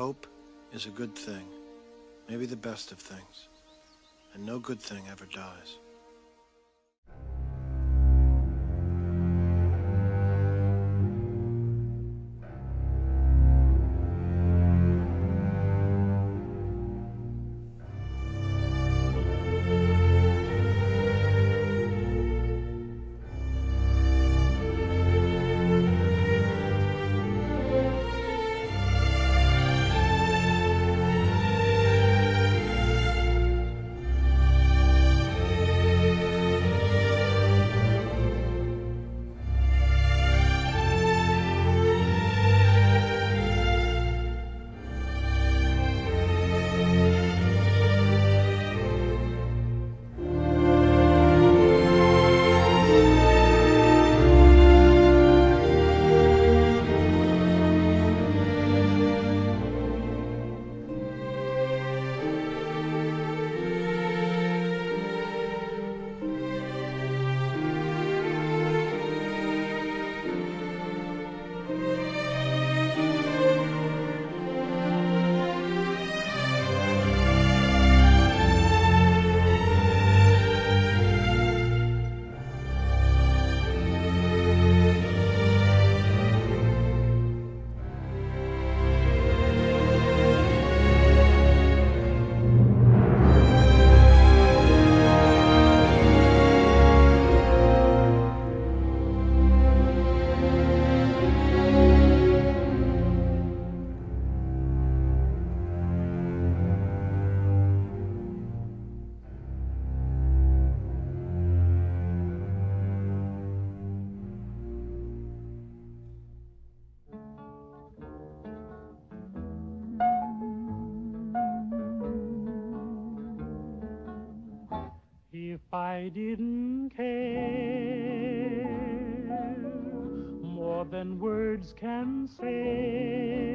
Hope is a good thing, maybe the best of things, and no good thing ever dies. I didn't care more than words can say.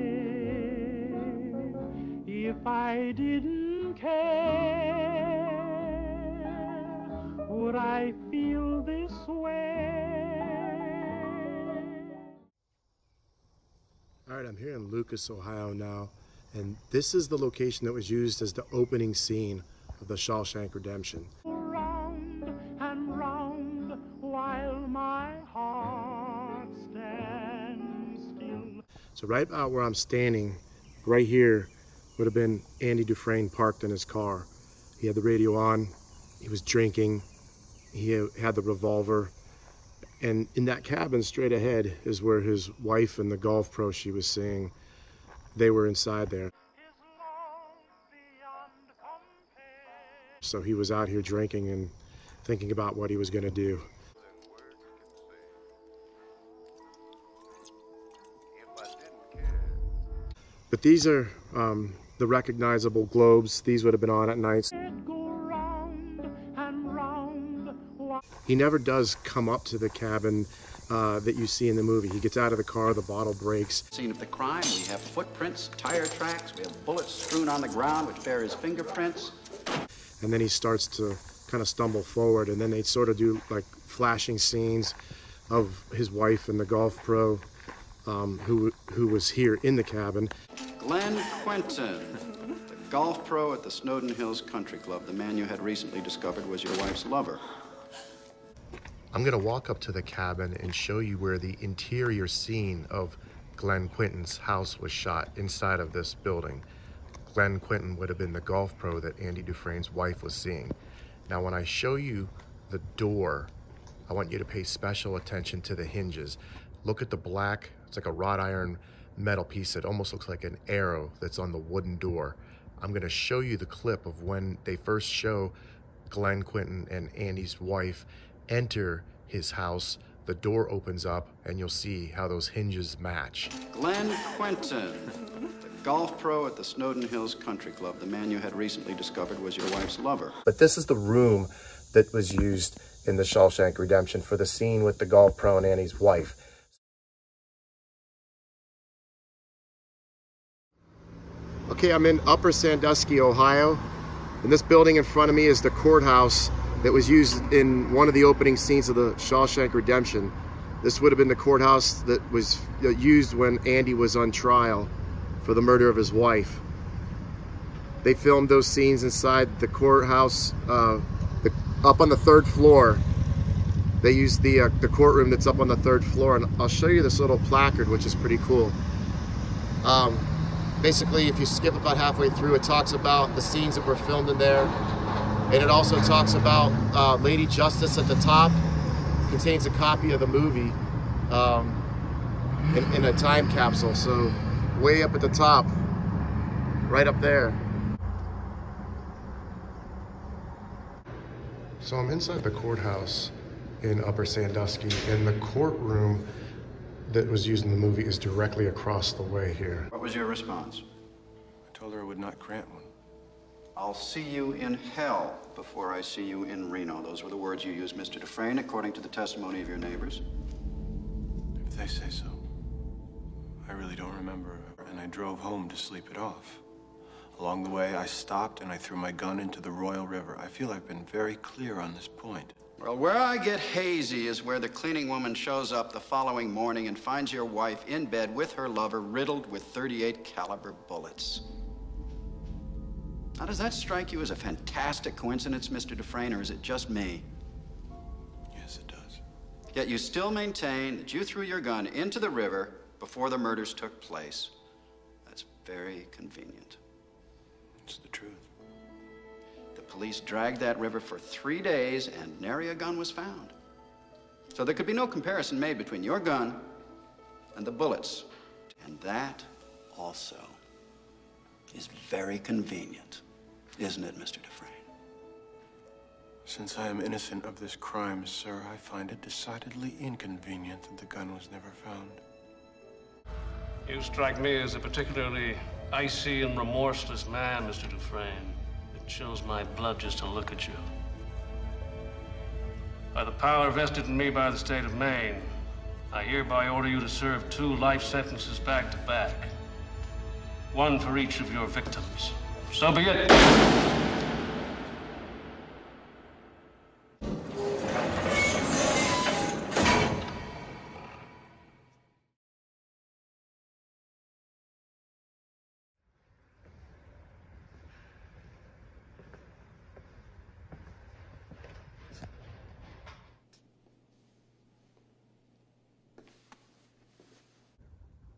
If I didn't care, would I feel this way? All right, I'm here in Lucas, Ohio now, and this is the location that was used as the opening scene of The Shawshank Redemption. So right out where I'm standing, right here, would have been Andy Dufresne parked in his car. He had the radio on, he was drinking, he had the revolver, and in that cabin straight ahead is where his wife and the golf pro she was seeing, they were inside there. So he was out here drinking and thinking about what he was gonna do. But these are the recognizable globes. These would have been on at nights. He never does come up to the cabin that you see in the movie. He gets out of the car, the bottle breaks. Scene of the crime, we have footprints, tire tracks, we have bullets strewn on the ground which bear his fingerprints. And then he starts to kind of stumble forward, and then they sort of do like flashing scenes of his wife and the golf pro who was here in the cabin. Glenn Quentin, the golf pro at the Snowden Hills Country Club, the man you had recently discovered was your wife's lover. I'm gonna walk up to the cabin and show you where the interior scene of Glenn Quentin's house was shot inside of this building. Glenn Quentin would have been the golf pro that Andy Dufresne's wife was seeing. Now, when I show you the door, I want you to pay special attention to the hinges. Look at the black, it's like a wrought iron metal piece that almost looks like an arrow that's on the wooden door. I'm gonna show you the clip of when they first show Glenn Quentin and Andy's wife enter his house. The door opens up and you'll see how those hinges match. Glenn Quentin, the golf pro at the Snowden Hills Country Club, the man you had recently discovered was your wife's lover. But this is the room that was used in The Shawshank Redemption for the scene with the golf pro and Andy's wife. Okay, I'm in Upper Sandusky, Ohio, and this building in front of me is the courthouse that was used in one of the opening scenes of The Shawshank Redemption. This would have been the courthouse that was used when Andy was on trial for the murder of his wife. They filmed those scenes inside the courthouse, up on the third floor. They used the courtroom that's up on the third floor, and I'll show you this little placard, which is pretty cool. Basically, if you skip about halfway through, it talks about the scenes that were filmed in there, and it also talks about Lady Justice at the top. Contains a copy of the movie in a time capsule, so way up at the top, right up there. So I'm inside the courthouse in Upper Sandusky, and the courtroom that was used in the movie is directly across the way here. What was your response? I told her I would not grant one. I'll see you in hell before I see you in Reno. Those were the words you used, Mr. Dufresne, according to the testimony of your neighbors. If they say so. I really don't remember, and I drove home to sleep it off. Along the way, I stopped and I threw my gun into the Royal River. I feel I've been very clear on this point. Well, where I get hazy is where the cleaning woman shows up the following morning and finds your wife in bed with her lover, riddled with 38 caliber bullets. Now, does that strike you as a fantastic coincidence, Mr. Dufresne, or is it just me? Yes, it does. Yet you still maintain that you threw your gun into the river before the murders took place. That's very convenient. It's the truth. The police dragged that river for 3 days, and nary a gun was found. So there could be no comparison made between your gun and the bullets. And that also is very convenient, isn't it, Mr. Dufresne? Since I am innocent of this crime, sir, I find it decidedly inconvenient that the gun was never found. You strike me as a particularly icy and remorseless man, Mr. Dufresne. It chills my blood just to look at you. By the power vested in me by the state of Maine, I hereby order you to serve 2 life sentences back to back. 1 for each of your victims. So be it.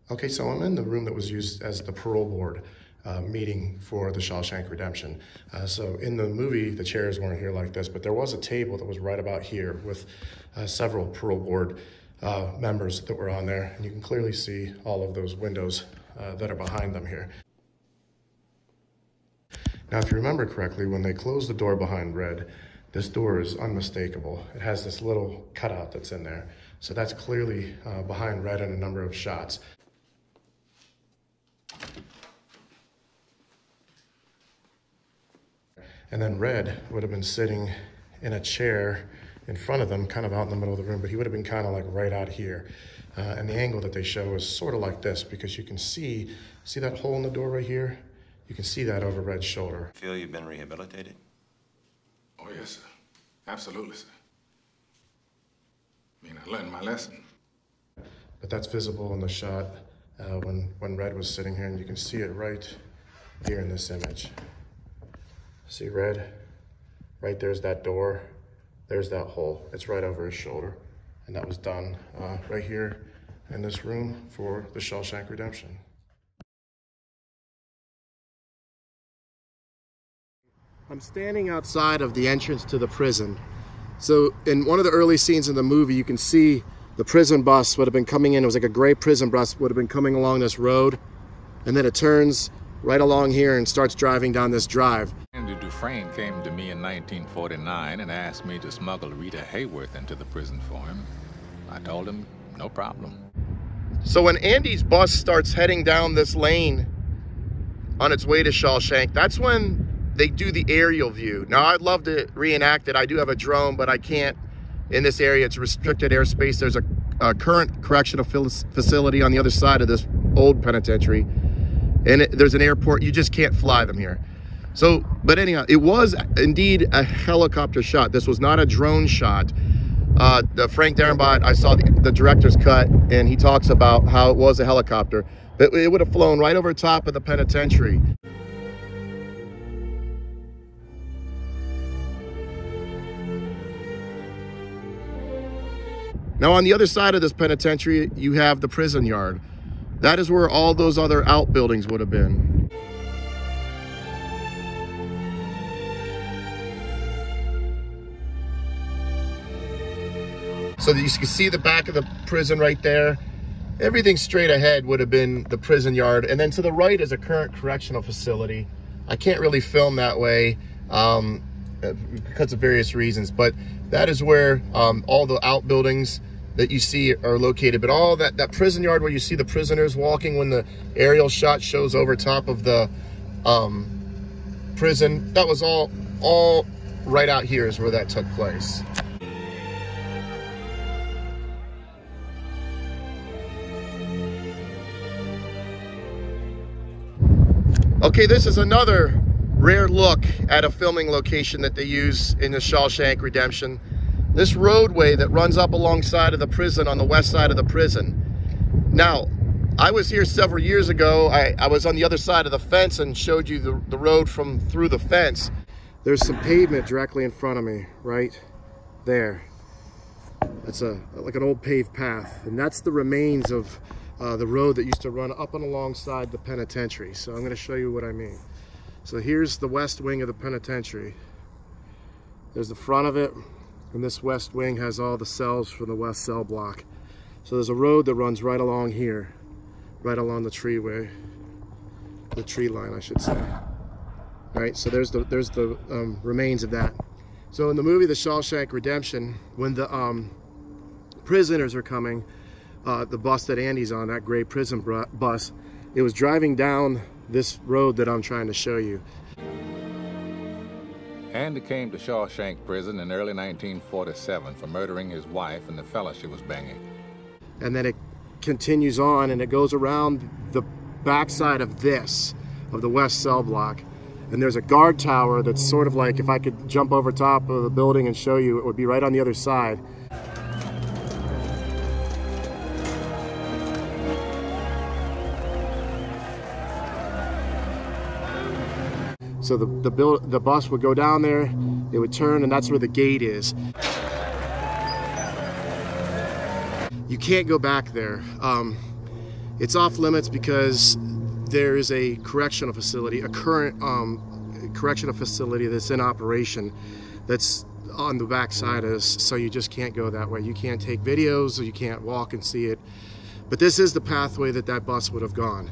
Okay, so I'm in the room that was used as the parole board meeting for The Shawshank Redemption. So in the movie, the chairs weren't here like this, but there was a table that was right about here with several parole board members that were on there. And you can clearly see all of those windows that are behind them here. Now, if you remember correctly, when they closed the door behind Red, this door is unmistakable. It has this little cutout that's in there. So that's clearly behind Red in a number of shots. And then Red would have been sitting in a chair in front of them, kind of out in the middle of the room, but he would have been kind of like right out here. And the angle that they show is sort of like this, because you can see that hole in the door right here? You can see that over Red's shoulder. Feel you've been rehabilitated? Oh, yes, sir. Absolutely, sir. I mean, I learned my lesson. But that's visible in the shot when Red was sitting here, and you can see it right here in this image. See Red? Right there's that door. There's that hole. It's right over his shoulder. And that was done right here in this room for The Shawshank Redemption. I'm standing outside of the entrance to the prison. So in one of the early scenes in the movie, you can see the prison bus would have been coming in. It was like a gray prison bus would have been coming along this road. And then it turns right along here and starts driving down this drive. Andy Dufresne came to me in 1949 and asked me to smuggle Rita Hayworth into the prison for him. I told him, no problem. So when Andy's bus starts heading down this lane on its way to Shawshank, that's when they do the aerial view. Now, I'd love to reenact it. I do have a drone, but I can't in this area. It's restricted airspace. There's a current correctional facility on the other side of this old penitentiary. And there's an airport. You just can't fly them here. So, but anyhow, it was indeed a helicopter shot. This was not a drone shot. Frank Darabont, I saw the director's cut, and he talks about how it was a helicopter. It would have flown right over top of the penitentiary. Now on the other side of this penitentiary, you have the prison yard. That is where all those other outbuildings would have been. So you can see the back of the prison right there. Everything straight ahead would have been the prison yard. And then to the right is a current correctional facility. I can't really film that way because of various reasons, but that is where all the outbuildings that you see are located. But all that prison yard where you see the prisoners walking when the aerial shot shows over top of the prison, that was all right out here is where that took place. Okay, this is another rare look at a filming location that they use in The Shawshank Redemption. This roadway that runs up alongside of the prison on the west side of the prison. Now, I was here several years ago. I was on the other side of the fence and showed you the road from through the fence. There's some pavement directly in front of me, right there. That's like an old paved path, and that's the remains of the road that used to run up and alongside the penitentiary. So I'm going to show you what I mean. So here's the west wing of the penitentiary. There's the front of it, and this west wing has all the cells from the west cell block. So there's a road that runs right along here, right along the treeway, the tree line, I should say. All right, so there's the remains of that. So in the movie The Shawshank Redemption, when the prisoners are coming, the bus that Andy's on, that gray prison bus, it was driving down this road that I'm trying to show you. Andy came to Shawshank Prison in early 1947 for murdering his wife and the fella she was banging. And then it continues on and it goes around the backside of this, of the west cell block. And there's a guard tower that's sort of like, if I could jump over top of the building and show you, it would be right on the other side. So the bus would go down there, it would turn, and that's where the gate is. You can't go back there. It's off limits because there is a correctional facility, a current correctional facility that's in operation that's on the back side of this, so you just can't go that way. You can't take videos, or you can't walk and see it. But this is the pathway that bus would have gone.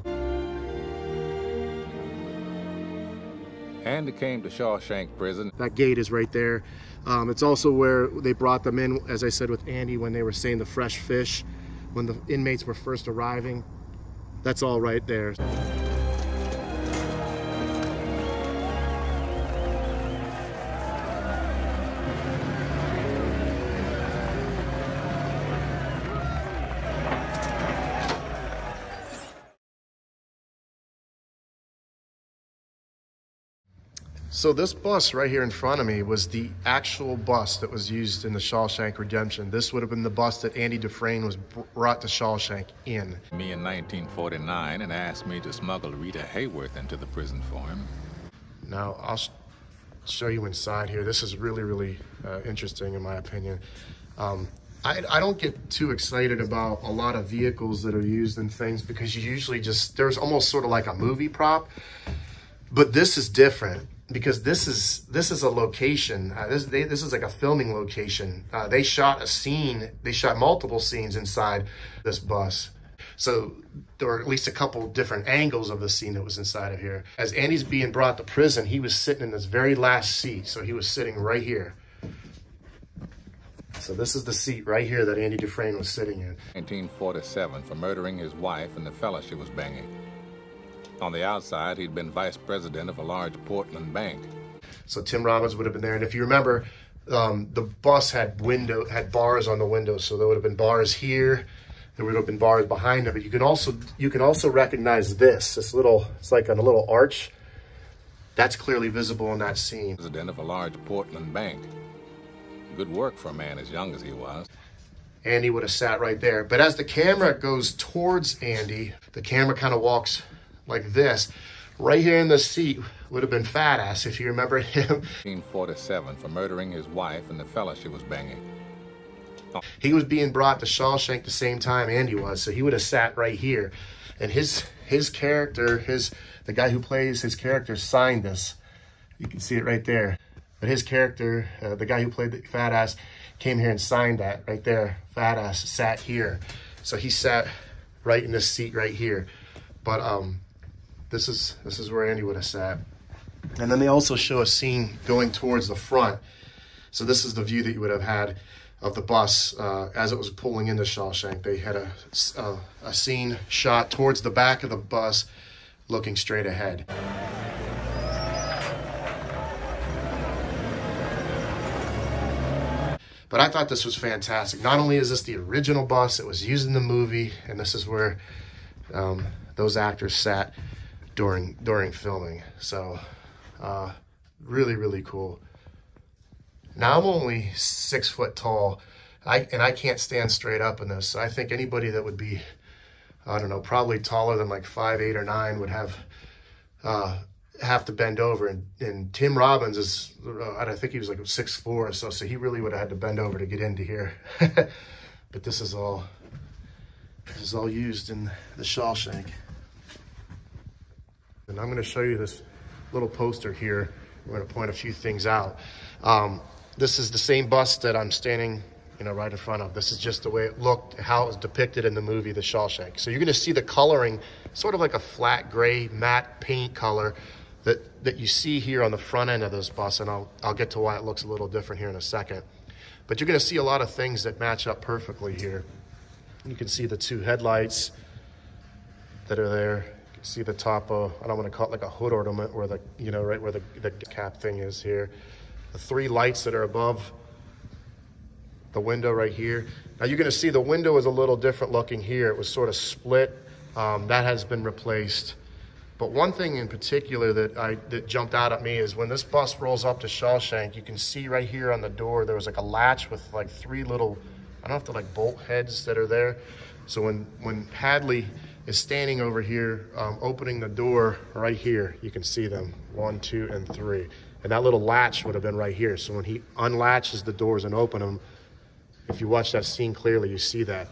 Andy came to Shawshank Prison. That gate is right there. It's also where they brought them in, as I said, with Andy when they were saying the fresh fish, when the inmates were first arriving. That's all right there. So this bus right here in front of me was the actual bus that was used in The Shawshank Redemption. This would have been the bus that Andy Dufresne was brought to Shawshank in. Me in 1949 and asked me to smuggle Rita Hayworth into the prison for him. Now I'll show you inside here. This is really, really interesting in my opinion. I don't get too excited about a lot of vehicles that are used in things because you usually just, there's almost sort of like a movie prop, but this is different. Because this is a location, this is like a filming location. They shot a scene, they shot multiple scenes inside this bus. So there were at least a couple different angles of the scene that was inside of here. As Andy's being brought to prison, he was sitting in this very last seat. So he was sitting right here. So this is the seat right here that Andy Dufresne was sitting in. 1947 for murdering his wife and the fella she was banging. On the outside, he'd been vice president of a large Portland bank. So Tim Robbins would have been there. And if you remember, the bus had bars on the windows. So there would have been bars here. There would have been bars behind them. But you can also recognize this little, it's like a little arch. That's clearly visible in that scene. President of a large Portland bank. Good work for a man as young as he was. Andy would have sat right there. But as the camera goes towards Andy, the camera kind of walks like this. Right here in the seat would have been Fat Ass, if you remember him. 1947 for murdering his wife and the fella she was banging. He was being brought to Shawshank the same time Andy was, so he would have sat right here. And his character, the guy who plays his character signed this. You can see it right there. But his character, the guy who played the Fat Ass, came here and signed that right there. Fat Ass sat here. So he sat right in this seat right here. But this is where Andy would have sat. And then they also show a scene going towards the front. So this is the view that you would have had of the bus as it was pulling into Shawshank. They had a scene shot towards the back of the bus looking straight ahead. But I thought this was fantastic. Not only is this the original bus, it was used in the movie, and this is where those actors sat during filming. So really, really cool. Now I'm only 6 foot tall, and I can't stand straight up in this. So I think anybody that would be, I don't know, probably taller than like 5'8" or 9" would have to bend over. And Tim Robbins is, I think he was like 6'4" or so he really would have had to bend over to get into here. But this is all used in the Shawshank. And I'm going to show you this little poster here. We're going to point a few things out. This is the same bus that I'm standing, right in front of. This is just the way it looked, how it was depicted in the movie, The Shawshank. So you're going to see the coloring, sort of like a flat gray matte paint color that you see here on the front end of this bus. And I'll get to why it looks a little different here in a second. But you're going to see a lot of things that match up perfectly here. You can see the two headlights that are there. You can see the top of, I don't want to call it like a hood ornament, or the, right where the cap thing is here. The three lights that are above the window right here. Now you're going to see the window is a little different looking here. It was sort of split. That has been replaced. But one thing in particular that jumped out at me is when this bus rolls up to Shawshank, you can see right here on the door, there was like a latch with like three little, I don't know if they're like bolt heads that are there. So when Hadley is standing over here, opening the door right here, you can see them, 1, 2, and 3. And that little latch would have been right here. So when he unlatches the doors and open them, if you watch that scene clearly, you see that.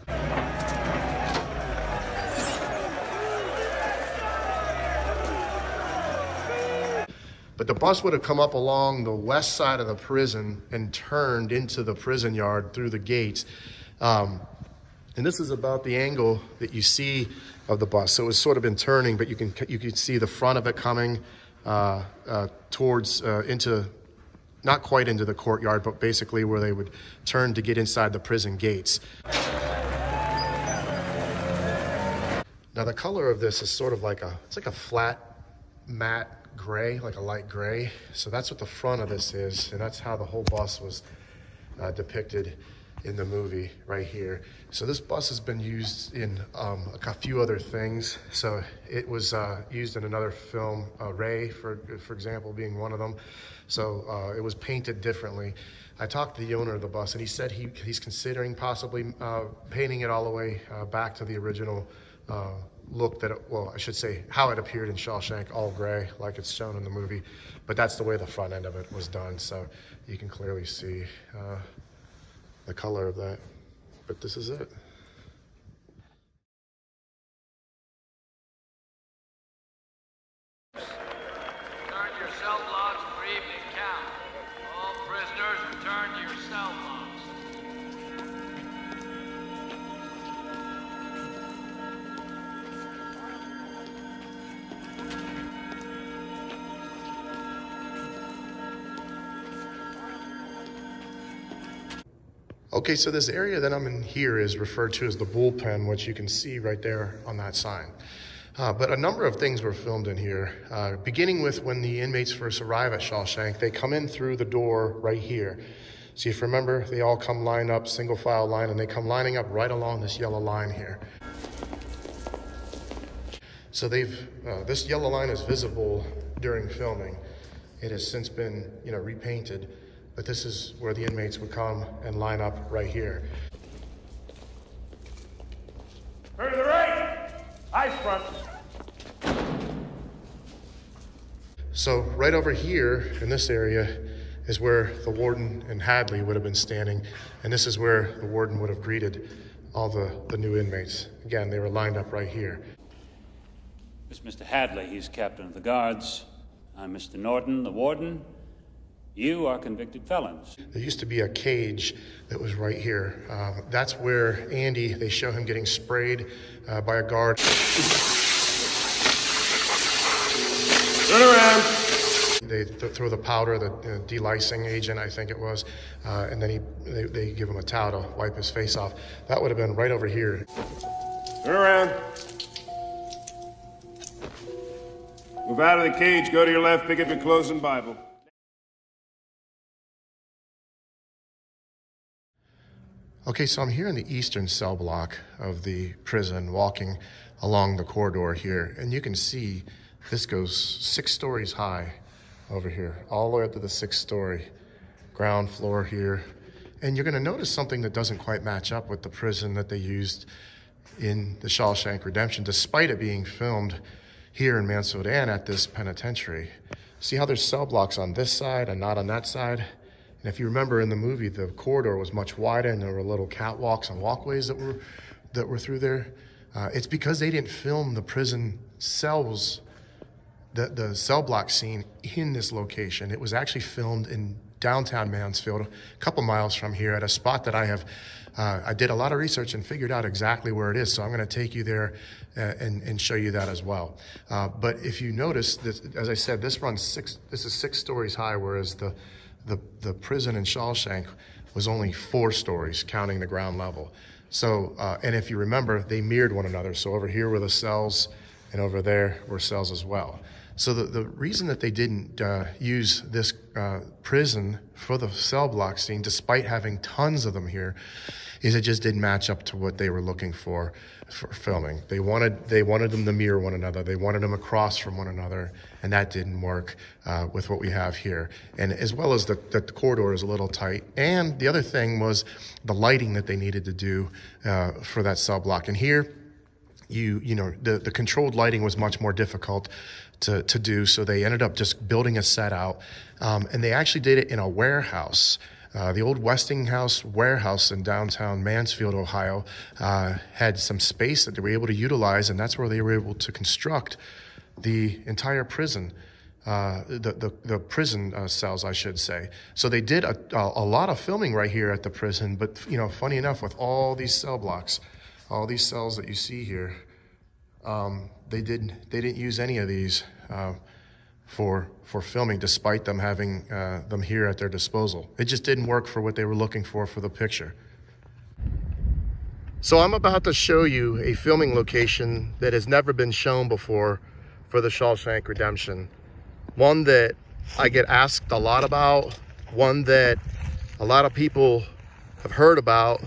But the bus would have come up along the west side of the prison and turned into the prison yard through the gates. And this is about the angle that you see of the bus. So it's sort of been turning, but you can see the front of it coming towards into, not quite into the courtyard, but basically where they would turn to get inside the prison gates. Now the color of this is sort of like it's like a flat matte gray, like a light gray. So that's what the front of this is, and that's how the whole bus was depicted in the movie right here. So this bus has been used in a few other things. So it was used in another film, Ray, for example, being one of them. So it was painted differently. I talked to the owner of the bus and he said he's considering possibly painting it all the way back to the original look that, well, I should say how it appeared in Shawshank, all gray, like it's shown in the movie. But that's the way the front end of it was done. So you can clearly see the color of that, but this is it. Return to your cell blocks for evening count. All prisoners return to your cell blocks. Okay, so this area that I'm in here is referred to as the bullpen, which you can see right there on that sign. But a number of things were filmed in here, beginning with when the inmates first arrive at Shawshank. They come in through the door right here. So if you remember, they all come lined up, single file line, and they come lining up right along this yellow line here. So this yellow line is visible during filming. It has since been, repainted. But this is where the inmates would come and line up right here. Ice front. So right over here in this area is where the warden and Hadley would have been standing. And this is where the warden would have greeted all the new inmates. Again, they were lined up right here. It's Mr. Hadley, he's captain of the guards. I'm Mr. Norton, the warden. You are convicted felons. There used to be a cage that was right here. That's where Andy, they show him getting sprayed by a guard. Turn around. They throw the powder, the delicing agent, I think it was, and then they give him a towel to wipe his face off. That would have been right over here. Turn around. Move out of the cage, go to your left, pick up your clothes and Bible. Okay, so I'm here in the eastern cell block of the prison, walking along the corridor here, and you can see this goes 6 stories high. Over here, all the way up to the 6th story, ground floor here. And you're gonna notice something that doesn't quite match up with the prison that they used in The Shawshank Redemption, despite it being filmed here in Mansfield and at this penitentiary. See how there's cell blocks on this side and not on that side? And if you remember in the movie, the corridor was much wider and there were little catwalks and walkways that were through there. It's because they didn't film the prison cells, the cell block scene in this location. It was actually filmed in downtown Mansfield, a couple miles from here, at a spot that I have, I did a lot of research and figured out exactly where it is, so I'm gonna take you there and show you that as well. But if you notice, this, as I said, this runs this is 6 stories high, whereas the prison in Shawshank was only 4 stories, counting the ground level. So, and if you remember, they mirrored one another, so over here were the cells, and over there were cells as well. So the reason that they didn't use this prison for the cell block scene, despite having tons of them here, is it just didn't match up to what they were looking for filming. They wanted them to mirror one another. They wanted them across from one another, and that didn't work with what we have here. And as well as the corridor is a little tight. And the other thing was the lighting that they needed to do for that cell block. And here, you know, the controlled lighting was much more difficult to do, so they ended up just building a set out, and they actually did it in a warehouse. The old Westinghouse warehouse in downtown Mansfield, Ohio, had some space that they were able to utilize, and that's where they were able to construct the entire prison, the prison cells, I should say. So they did a lot of filming right here at the prison, but, you know, funny enough, with all these cell blocks, all these cells that you see here, they didn't use any of these for filming, despite them having them here at their disposal. It just didn't work for what they were looking for the picture. So I'm about to show you a filming location that has never been shown before for The Shawshank Redemption. One that I get asked a lot about, one that a lot of people have heard about,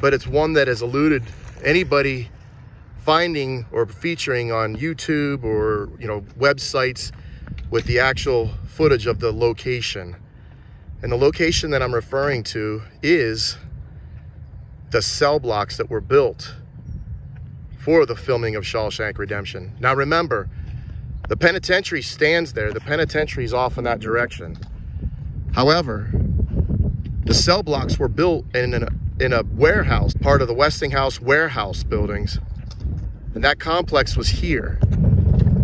but it's one that has eluded anybody finding or featuring on YouTube or, you know, websites with the actual footage of the location. And the location that I'm referring to is the cell blocks that were built for the filming of Shawshank Redemption. Now remember, the penitentiary stands there. The penitentiary is off in that direction. However, the cell blocks were built in a warehouse, part of the Westinghouse warehouse buildings. And that complex was here.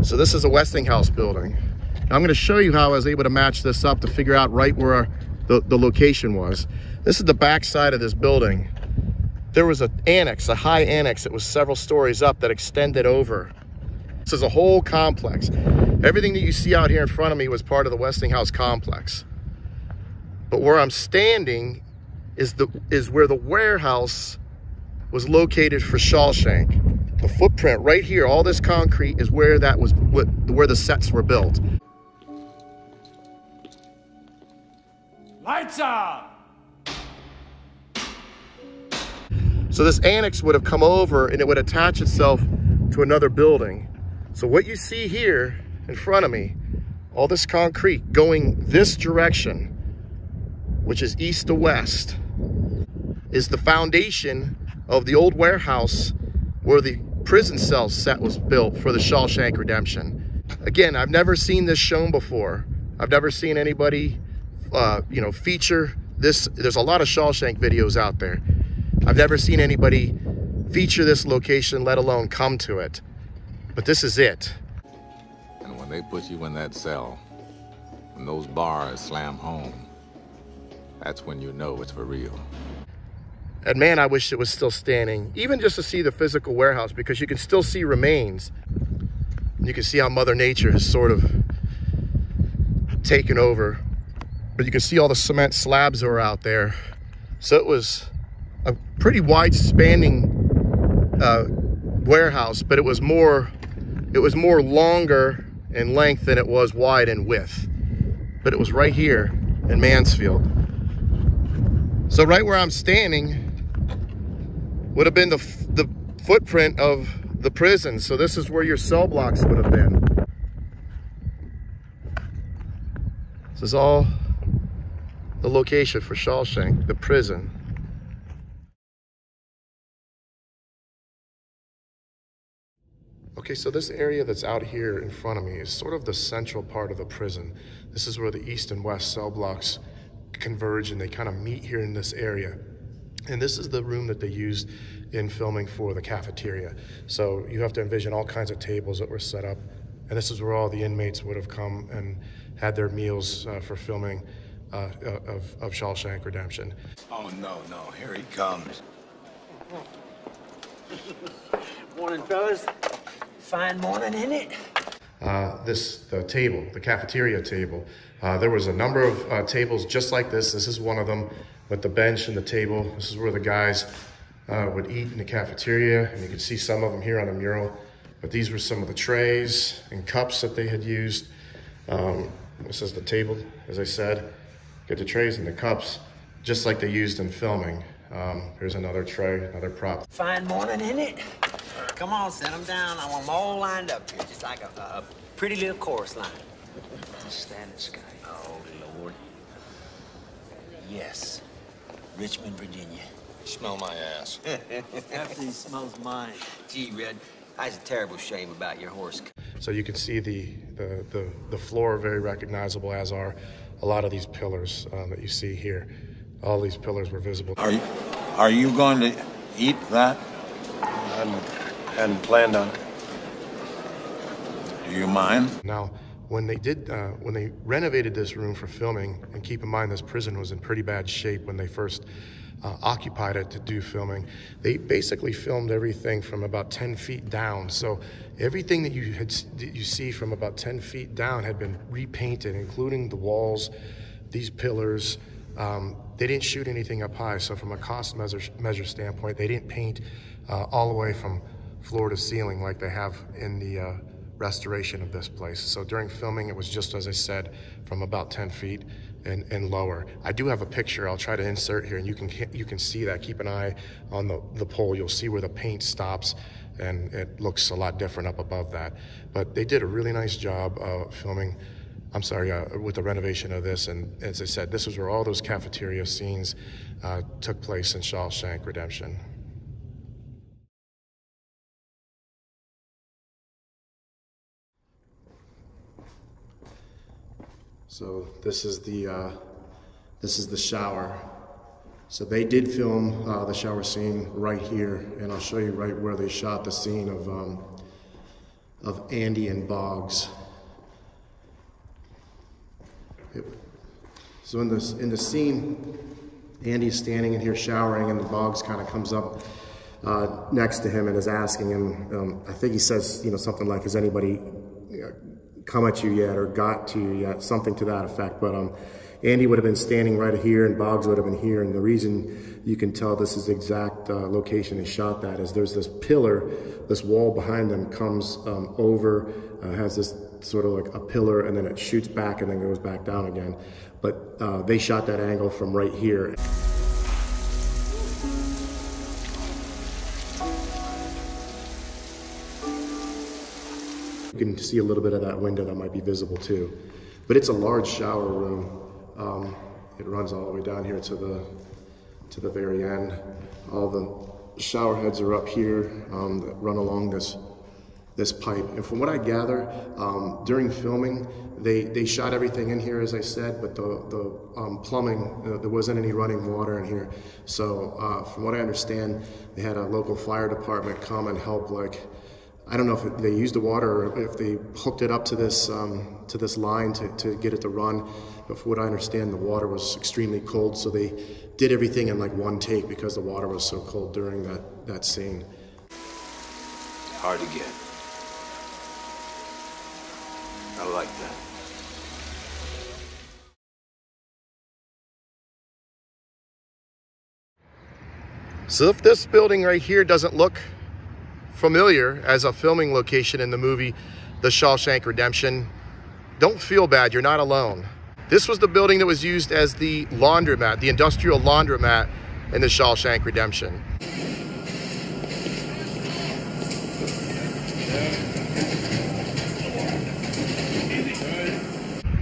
So this is a Westinghouse building. Now I'm gonna show you how I was able to match this up to figure out right where the location was. This is the back side of this building. There was an annex, a high annex that was several stories up that extended over. This is a whole complex. Everything that you see out here in front of me was part of the Westinghouse complex. But where I'm standing is where the warehouse was located for Shawshank. The footprint right here, all this concrete, is where that was, where the sets were built. Lights on! So this annex would have come over and it would attach itself to another building. So what you see here in front of me, all this concrete going this direction, which is east to west, is the foundation of the old warehouse where the prison cell set was built for The Shawshank Redemption. Again, I've never seen this shown before. I've never seen anybody, you know, feature this. There's a lot of Shawshank videos out there. I've never seen anybody feature this location, let alone come to it. But this is it. And when they put you in that cell, when those bars slam home, that's when you know it's for real. And man, I wish it was still standing, even just to see the physical warehouse, because you can still see remains. You can see how Mother Nature has sort of taken over, but you can see all the cement slabs that are out there. So it was a pretty wide spanning warehouse, but it was more longer in length than it was wide in width. But it was right here in Mansfield. So right where I'm standing would have been the footprint of the prison. So this is where your cell blocks would have been. This is all the location for Shawshank, the prison. Okay, so this area that's out here in front of me is sort of the central part of the prison. This is where the east and west cell blocks converge and they kind of meet here in this area. And this is the room that they used in filming for the cafeteria. So you have to envision all kinds of tables that were set up. And this is where all the inmates would have come and had their meals for filming of Shawshank Redemption. Oh no, no, here he comes. Morning, fellas. Fine morning, isn't it? The table, the cafeteria table. There was a number of tables just like this. This is one of them with the bench and the table. This is where the guys would eat in the cafeteria. And you can see some of them here on the mural. But these were some of the trays and cups that they had used. This is the table, as I said. Get the trays and the cups, just like they used in filming. Here's another tray, another prop. Fine morning, isn't it? Come on, set them down. I want them all lined up here, just like a pretty little chorus line. Stand this guy. Oh, Lord. Yes. Richmond, Virginia. Smell my ass. Absolutely smells mine. Gee, Red. That's a terrible shame about your horse. So you can see the floor very recognizable, as are a lot of these pillars that you see here. All these pillars were visible. Are you going to eat that? I hadn't planned on it. Do you mind? Now, when they did, when they renovated this room for filming, and keep in mind this prison was in pretty bad shape when they first occupied it to do filming. They basically filmed everything from about 10 feet down. So everything that you see from about 10 feet down had been repainted, including the walls, these pillars. They didn't shoot anything up high. So from a cost measure standpoint, they didn't paint all the way from floor to ceiling like they have in the restoration of this place. So during filming, it was just, as I said, from about 10 feet. And lower. I do have a picture I'll try to insert here, and you can see that. Keep an eye on the pole. You'll see where the paint stops, and it looks a lot different up above that. But they did a really nice job filming, I'm sorry, with the renovation of this. And as I said, this is where all those cafeteria scenes took place in Shawshank Redemption. So this is the shower. So they did film the shower scene right here, and I'll show you right where they shot the scene of Andy and Boggs. So in the scene, Andy's standing in here showering, and Boggs kind of comes up next to him and is asking him. I think he says, you know, something like, "Is anybody?" Come at you yet, or got to you yet, something to that effect. But Andy would have been standing right here, and Boggs would have been here. And the reason you can tell this is the exact location they shot that is there's this pillar, this wall behind them comes over, has this sort of like a pillar, and then it shoots back and then goes back down again. But they shot that angle from right here. You can see a little bit of that window that might be visible too. But it's a large shower room. It runs all the way down here to the very end. All the shower heads are up here that run along this pipe. And from what I gather, during filming, they shot everything in here, as I said, but the plumbing, there wasn't any running water in here. So from what I understand, they had a local fire department come and help, like, I don't know if they used the water or if they hooked it up to this line to get it to run. But from what I understand, the water was extremely cold, so they did everything in like one take because the water was so cold during that scene. Hard to get. I like that. So if this building right here doesn't look familiar as a filming location in the movie The Shawshank Redemption, don't feel bad, you're not alone. This was the building that was used as the laundromat, the industrial laundromat in The Shawshank Redemption.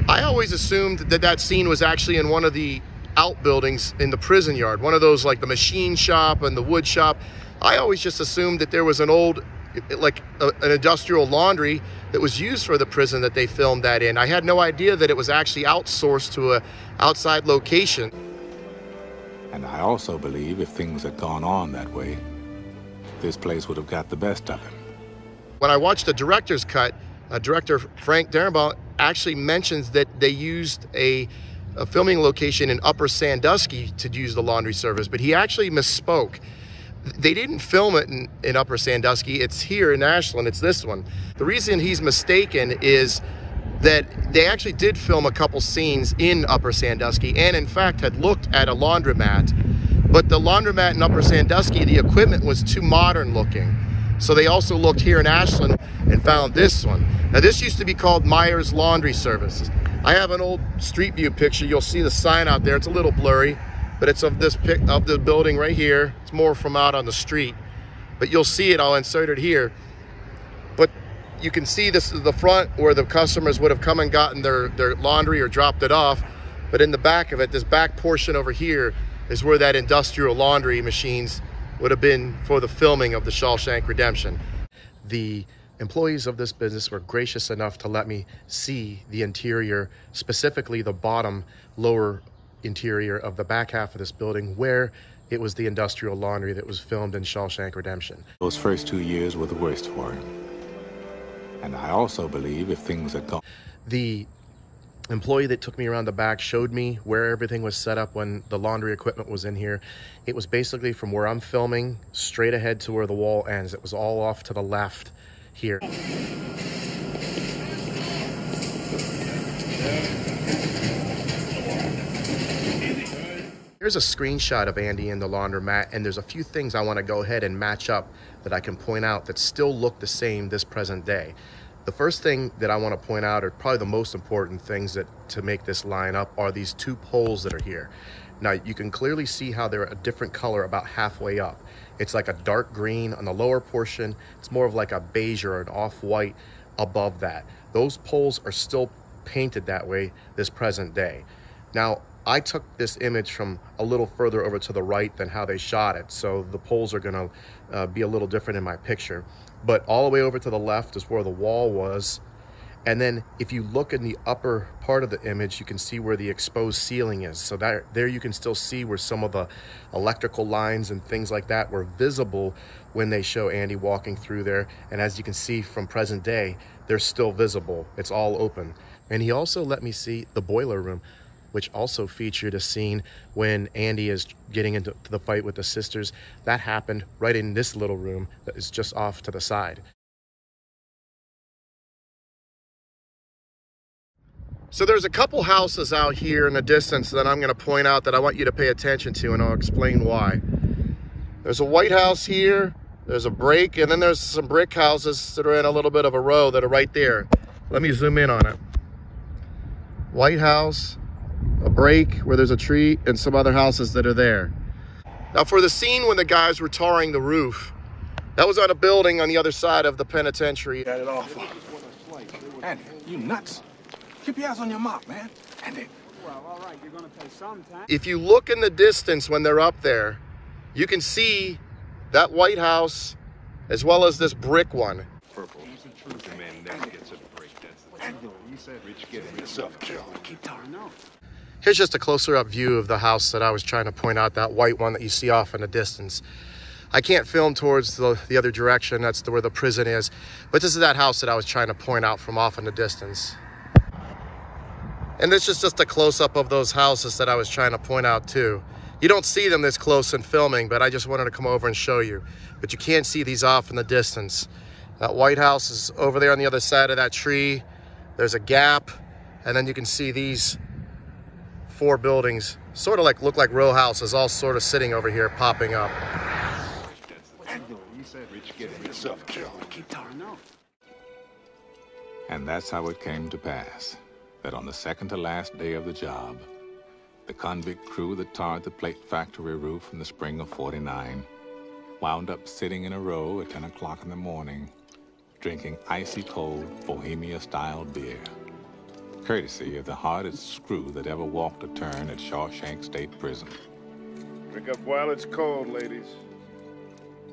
I always assumed that that scene was actually in one of the outbuildings in the prison yard, one of those like the machine shop and the wood shop. I always just assumed that there was an old, like an industrial laundry that was used for the prison that they filmed that in. I had no idea that it was actually outsourced to an outside location. And I also believe if things had gone on that way, this place would have got the best of him. When I watched the director's cut, director Frank Darabont actually mentions that they used a filming location in Upper Sandusky to use the laundry service, but he actually misspoke. They didn't film it in Upper Sandusky. It's here in Ashland, it's this one. The reason he's mistaken is that they actually did film a couple scenes in Upper Sandusky and in fact had looked at a laundromat, but the laundromat in Upper Sandusky, the equipment was too modern looking. So they also looked here in Ashland and found this one. Now this used to be called Myers Laundry Services. I have an old street view picture. You'll see the sign out there. It's a little blurry, but it's of the building right here. It's more from out on the street, but you'll see it. I'll insert it here. But you can see this is the front where the customers would have come and gotten their laundry or dropped it off. But in the back of it, this back portion over here is where that industrial laundry machines would have been for the filming of The Shawshank Redemption. The employees of this business were gracious enough to let me see the interior, specifically the bottom lower interior of the back half of this building where it was the industrial laundry that was filmed in Shawshank Redemption. Those first 2 years were the worst for him. And I also believe if things had gone... The employee that took me around the back showed me where everything was set up when the laundry equipment was in here. It was basically from where I'm filming straight ahead to where the wall ends. It was all off to the left here. Here's a screenshot of Andy in the laundromat, and there's a few things I want to go ahead and match up that I can point out that still look the same this present day. The first thing that I want to point out, are probably the most important things that to make this line up, are these two poles that are here. Now you can clearly see how they're a different color about halfway up. It's like a dark green on the lower portion. It's more of like a beige or an off-white above that. Those poles are still painted that way this present day. Now I took this image from a little further over to the right than how they shot it, so the poles are gonna be a little different in my picture. But all the way over to the left is where the wall was. And then if you look in the upper part of the image, you can see where the exposed ceiling is. So that, there you can still see where some of the electrical lines and things like that were visible when they show Andy walking through there. And as you can see from present day, they're still visible. It's all open. And he also let me see the boiler room, which also featured a scene when Andy is getting into the fight with the sisters. That happened right in this little room that is just off to the side. So there's a couple houses out here in the distance that I'm gonna point out that I want you to pay attention to, and I'll explain why. There's a white house here, there's a break, and then there's some brick houses that are in a little bit of a row that are right there. Let me zoom in on it. White house, a break where there's a tree, and some other houses that are there. Now for the scene when the guys were tarring the roof, that was on a building on the other side of the penitentiary. Got it off. Andy, you nuts. Keep your eyes on your mop, man. Andy. Well, all right, you're gonna pay some time. If you look in the distance when they're up there, you can see that white house, as well as this brick one. Purple. The man never gets a break. Here's just a closer up view of the house that I was trying to point out, that white one that you see off in the distance. I can't film towards the other direction, that's where the prison is, but this is that house that I was trying to point out from off in the distance. And this is just a close up of those houses that I was trying to point out too. You don't see them this close in filming, but I just wanted to come over and show you. But you can see these off in the distance. That white house is over there on the other side of that tree. There's a gap, and then you can see these four buildings, sort of like look like row houses, all sort of sitting over here, popping up. And that's how it came to pass, that on the second to last day of the job, the convict crew that tarred the plate factory roof in the spring of '49 wound up sitting in a row at 10 o'clock in the morning, drinking icy cold Bohemia-style beer, courtesy of the hardest screw that ever walked a turn at Shawshank State Prison. Drink up while it's cold, ladies.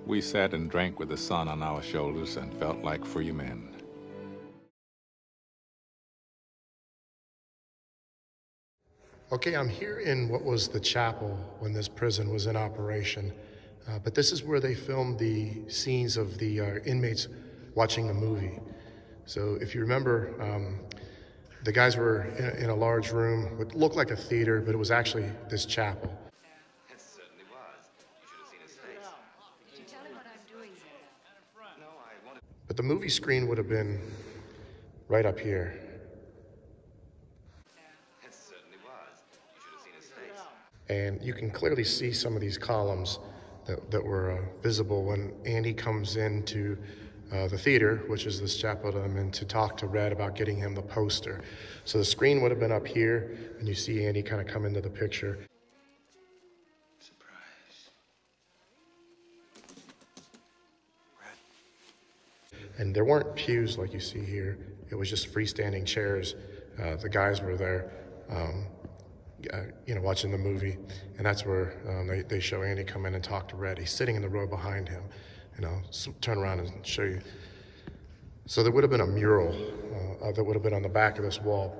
We sat and drank with the sun on our shoulders and felt like free men. Okay, I'm here in what was the chapel when this prison was in operation, but this is where they filmed the scenes of the inmates watching the movie. So if you remember, the guys were in a large room, what looked like a theater, but it was actually this chapel. It certainly was. You should have seen his face. Did you tell him what I'm doing here? No, I wanted... But the movie screen would have been right up here. It certainly was. You should have seen his face. And you can clearly see some of these columns that were visible when Andy comes into the theater, which is this chapel that I'm in, to talk to Red about getting him the poster. So the screen would have been up here, and you see Andy kind of come into the picture. Surprise. Red. And there weren't pews like you see here. It was just freestanding chairs. The guys were there, you know, watching the movie, and that's where they show Andy come in and talk to Red. He's sitting in the row behind him. And I'll turn around and show you. So there would have been a mural that would have been on the back of this wall.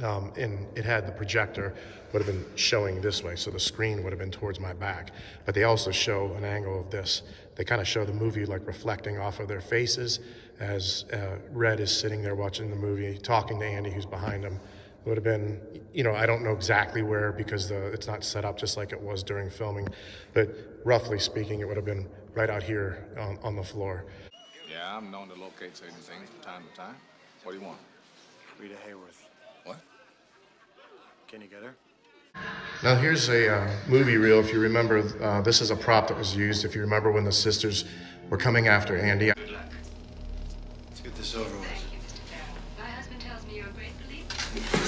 And it had the projector would have been showing this way. So the screen would have been towards my back. But they also show an angle of this. They kind of show the movie like reflecting off of their faces as Red is sitting there watching the movie, talking to Andy who's behind him. It would have been, you know, I don't know exactly where because it's not set up just like it was during filming. But roughly speaking, it would have been right out here on the floor. Yeah, I'm known to locate certain things from time to time. What do you want? Rita Hayworth. What? Can you get her? Now here's a movie reel. If you remember, this is a prop that was used. If you remember when the sisters were coming after Andy. Good luck. Let's get this over with. My husband tells me you're a great believer.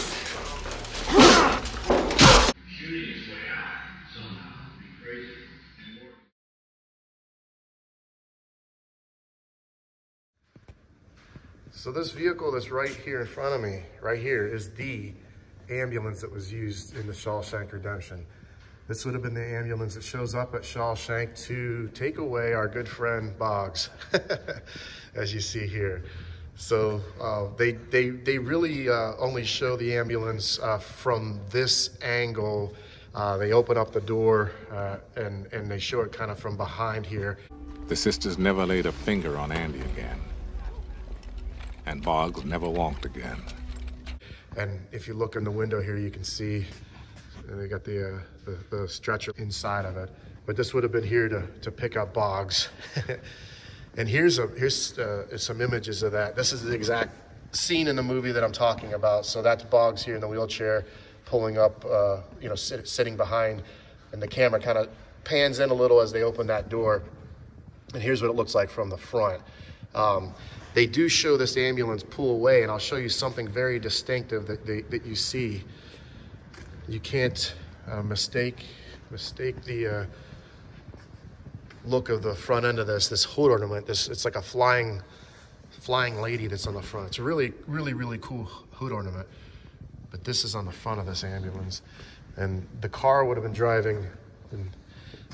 Shooting his way out somehow would be crazy. So this vehicle that's right here in front of me, right here, is the ambulance that was used in the Shawshank Redemption. This would have been the ambulance that shows up at Shawshank to take away our good friend Boggs, as you see here. So they really only show the ambulance from this angle. They open up the door and they show it kind of from behind here. The sisters never laid a finger on Andy again. And Boggs never walked again. And if you look in the window here, you can see they got the stretcher inside of it. But this would have been here to pick up Boggs. And here's some images of that. This is the exact scene in the movie that I'm talking about. So that's Boggs here in the wheelchair, pulling up, you know, sitting behind, and the camera kind of pans in a little as they open that door. And here's what it looks like from the front. They do show this ambulance pull away, and I'll show you something very distinctive that you see. You can't mistake the look of the front end of this hood ornament. It's like a flying lady that's on the front. It's a really, really, really cool hood ornament. But this is on the front of this ambulance, and the car would have been driving, and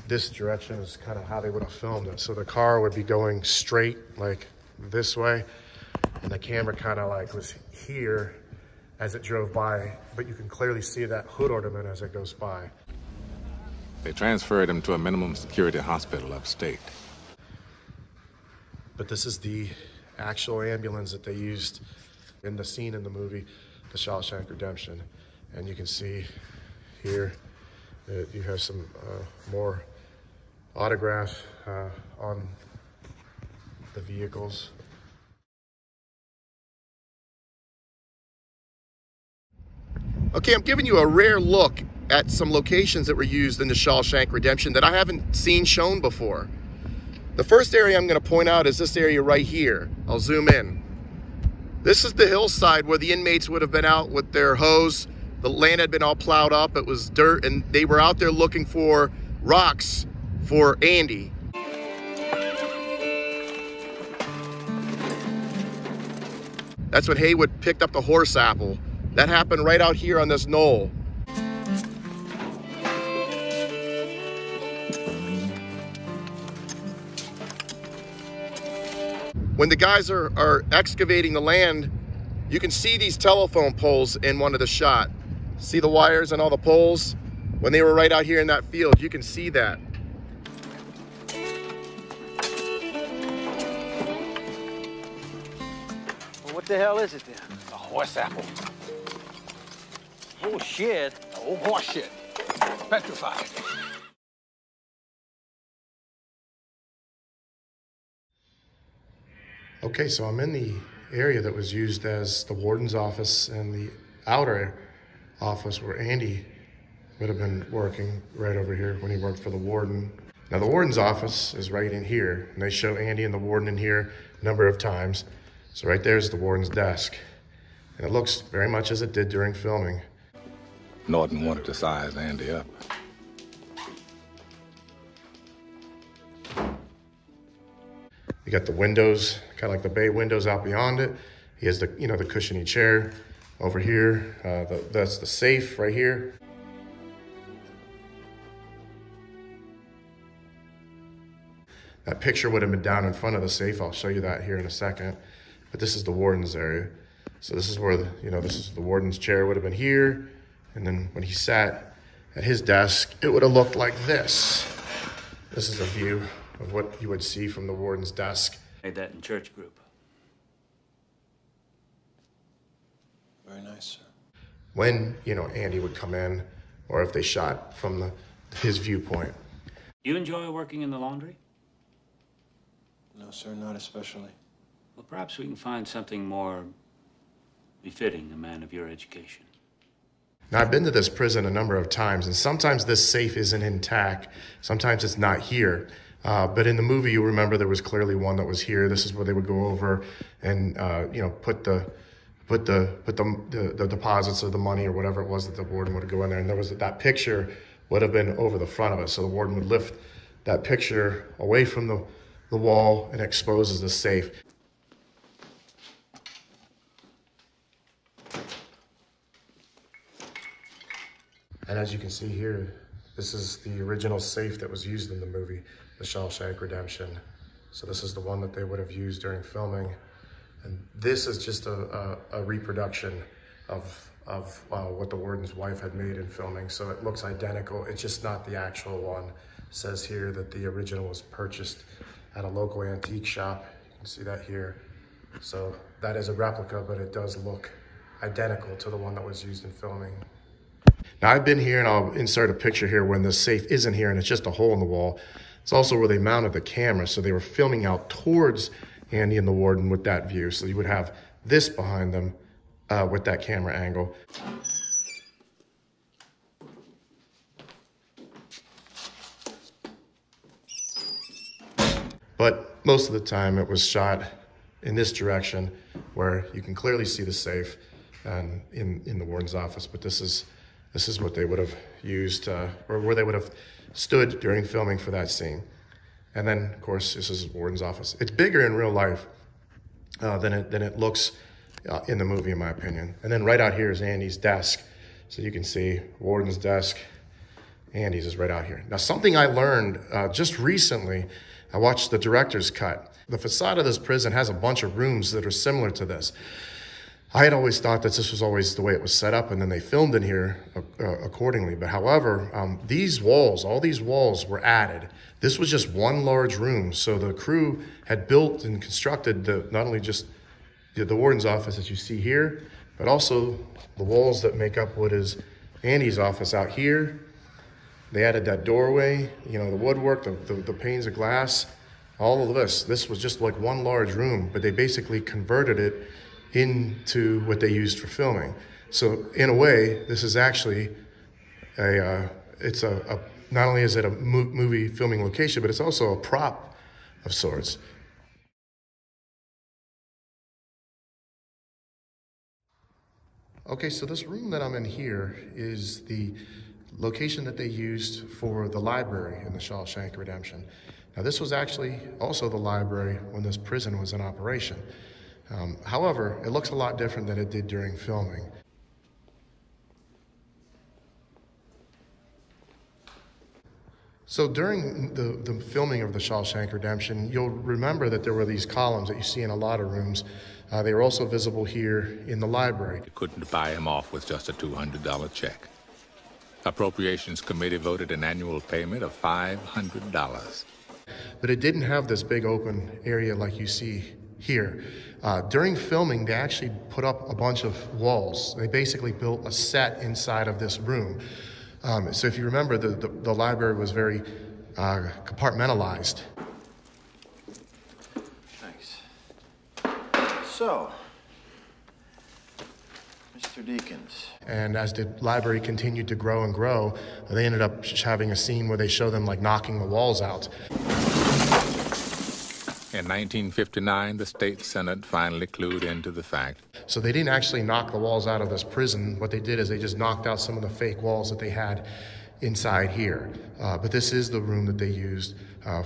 this direction is kind of how they would have filmed it. So the car would be going straight like this way, and the camera kind of like was here as it drove by, but you can clearly see that hood ornament as it goes by. They transferred him to a minimum security hospital upstate. But this is the actual ambulance that they used in the scene in the movie, The Shawshank Redemption. And you can see here that you have some more autograph on the vehicles. Okay, I'm giving you a rare look at some locations that were used in The Shawshank Redemption that I haven't seen shown before. The first area I'm going to point out is this area right here. I'll zoom in. This is the hillside where the inmates would have been out with their hose. The land had been all plowed up, it was dirt, and they were out there looking for rocks for Andy. That's when Haywood picked up the horse apple. That happened right out here on this knoll. When the guys are excavating the land, you can see these telephone poles in one of the shot. See the wires and all the poles? When they were right out here in that field, you can see that. Well, what the hell is it then? A horse apple. Oh shit. Oh horse shit. Petrified. Okay, so I'm in the area that was used as the warden's office and the outer office where Andy would have been working right over here when he worked for the warden. Now the warden's office is right in here, and they show Andy and the warden in here a number of times. So right there's the warden's desk. And it looks very much as it did during filming. Norton wanted to size Andy up. You got the windows, kind of like the bay windows out beyond it. He has the, you know, the cushiony chair over here. That's the safe right here. That picture would have been down in front of the safe. I'll show you that here in a second. But this is the warden's area. So this is where, this is the warden's chair would have been here. And then when he sat at his desk, it would have looked like this. This is a view of what you would see from the warden's desk. I made that in church group. Very nice, sir. When, Andy would come in, or if they shot from his viewpoint. You enjoy working in the laundry? No, sir, not especially. Well, perhaps we can find something more befitting a man of your education. Now, I've been to this prison a number of times, and sometimes this safe isn't intact. Sometimes it's not here. But in the movie, you remember there was clearly one that was here. This is where they would go over and put the deposits of the money or whatever it was that the warden would go in there. And there was that picture would have been over the front of it. So the warden would lift that picture away from the wall and exposes the safe. And as you can see here, this is the original safe that was used in the movie, The Shawshank Redemption. So this is the one that they would have used during filming. And this is just a reproduction of what the warden's wife had made in filming. So it looks identical. It's just not the actual one. It says here that the original was purchased at a local antique shop. You can see that here. So that is a replica, but it does look identical to the one that was used in filming. Now I've been here, and I'll insert a picture here when the safe isn't here and it's just a hole in the wall. It's also where they mounted the camera. So they were filming out towards Andy and the warden with that view. So you would have this behind them with that camera angle. But most of the time it was shot in this direction where you can clearly see the safe and in the warden's office, but this is what they would have used, or where they would have stood during filming for that scene. And then, of course, this is the warden's office. It's bigger in real life than it looks in the movie, in my opinion. And then right out here is Andy's desk. So you can see warden's desk, Andy's is right out here. Now, something I learned just recently, I watched the director's cut. The facade of this prison has a bunch of rooms that are similar to this. I had always thought that this was always the way it was set up, and then they filmed in here accordingly. But however, these walls, all these walls were added. This was just one large room. So the crew had built and constructed not only just the warden's office that you see here, but also the walls that make up what is Andy's office out here. They added that doorway, you know, the woodwork, the panes of glass, all of this. This was just like one large room, but they basically converted it into what they used for filming. So in a way, this is actually not only is it a movie filming location, but it's also a prop of sorts. Okay, so this room that I'm in here is the location that they used for the library in The Shawshank Redemption. Now this was actually also the library when this prison was in operation. However, it looks a lot different than it did during filming. So during the filming of The Shawshank Redemption, you'll remember that there were these columns that you see in a lot of rooms. They were also visible here in the library. You couldn't buy him off with just a $200 check. Appropriations Committee voted an annual payment of $500. But it didn't have this big open area like you see here. During filming, they actually put up a bunch of walls. They basically built a set inside of this room. So if you remember, the library was very compartmentalized. Thanks. So, Mr. Deakins. And as the library continued to grow and grow, they ended up having a scene where they show them like knocking the walls out. In 1959, the state senate finally clued into the fact. So they didn't actually knock the walls out of this prison. What they did is they just knocked out some of the fake walls that they had inside here. But this is the room that they used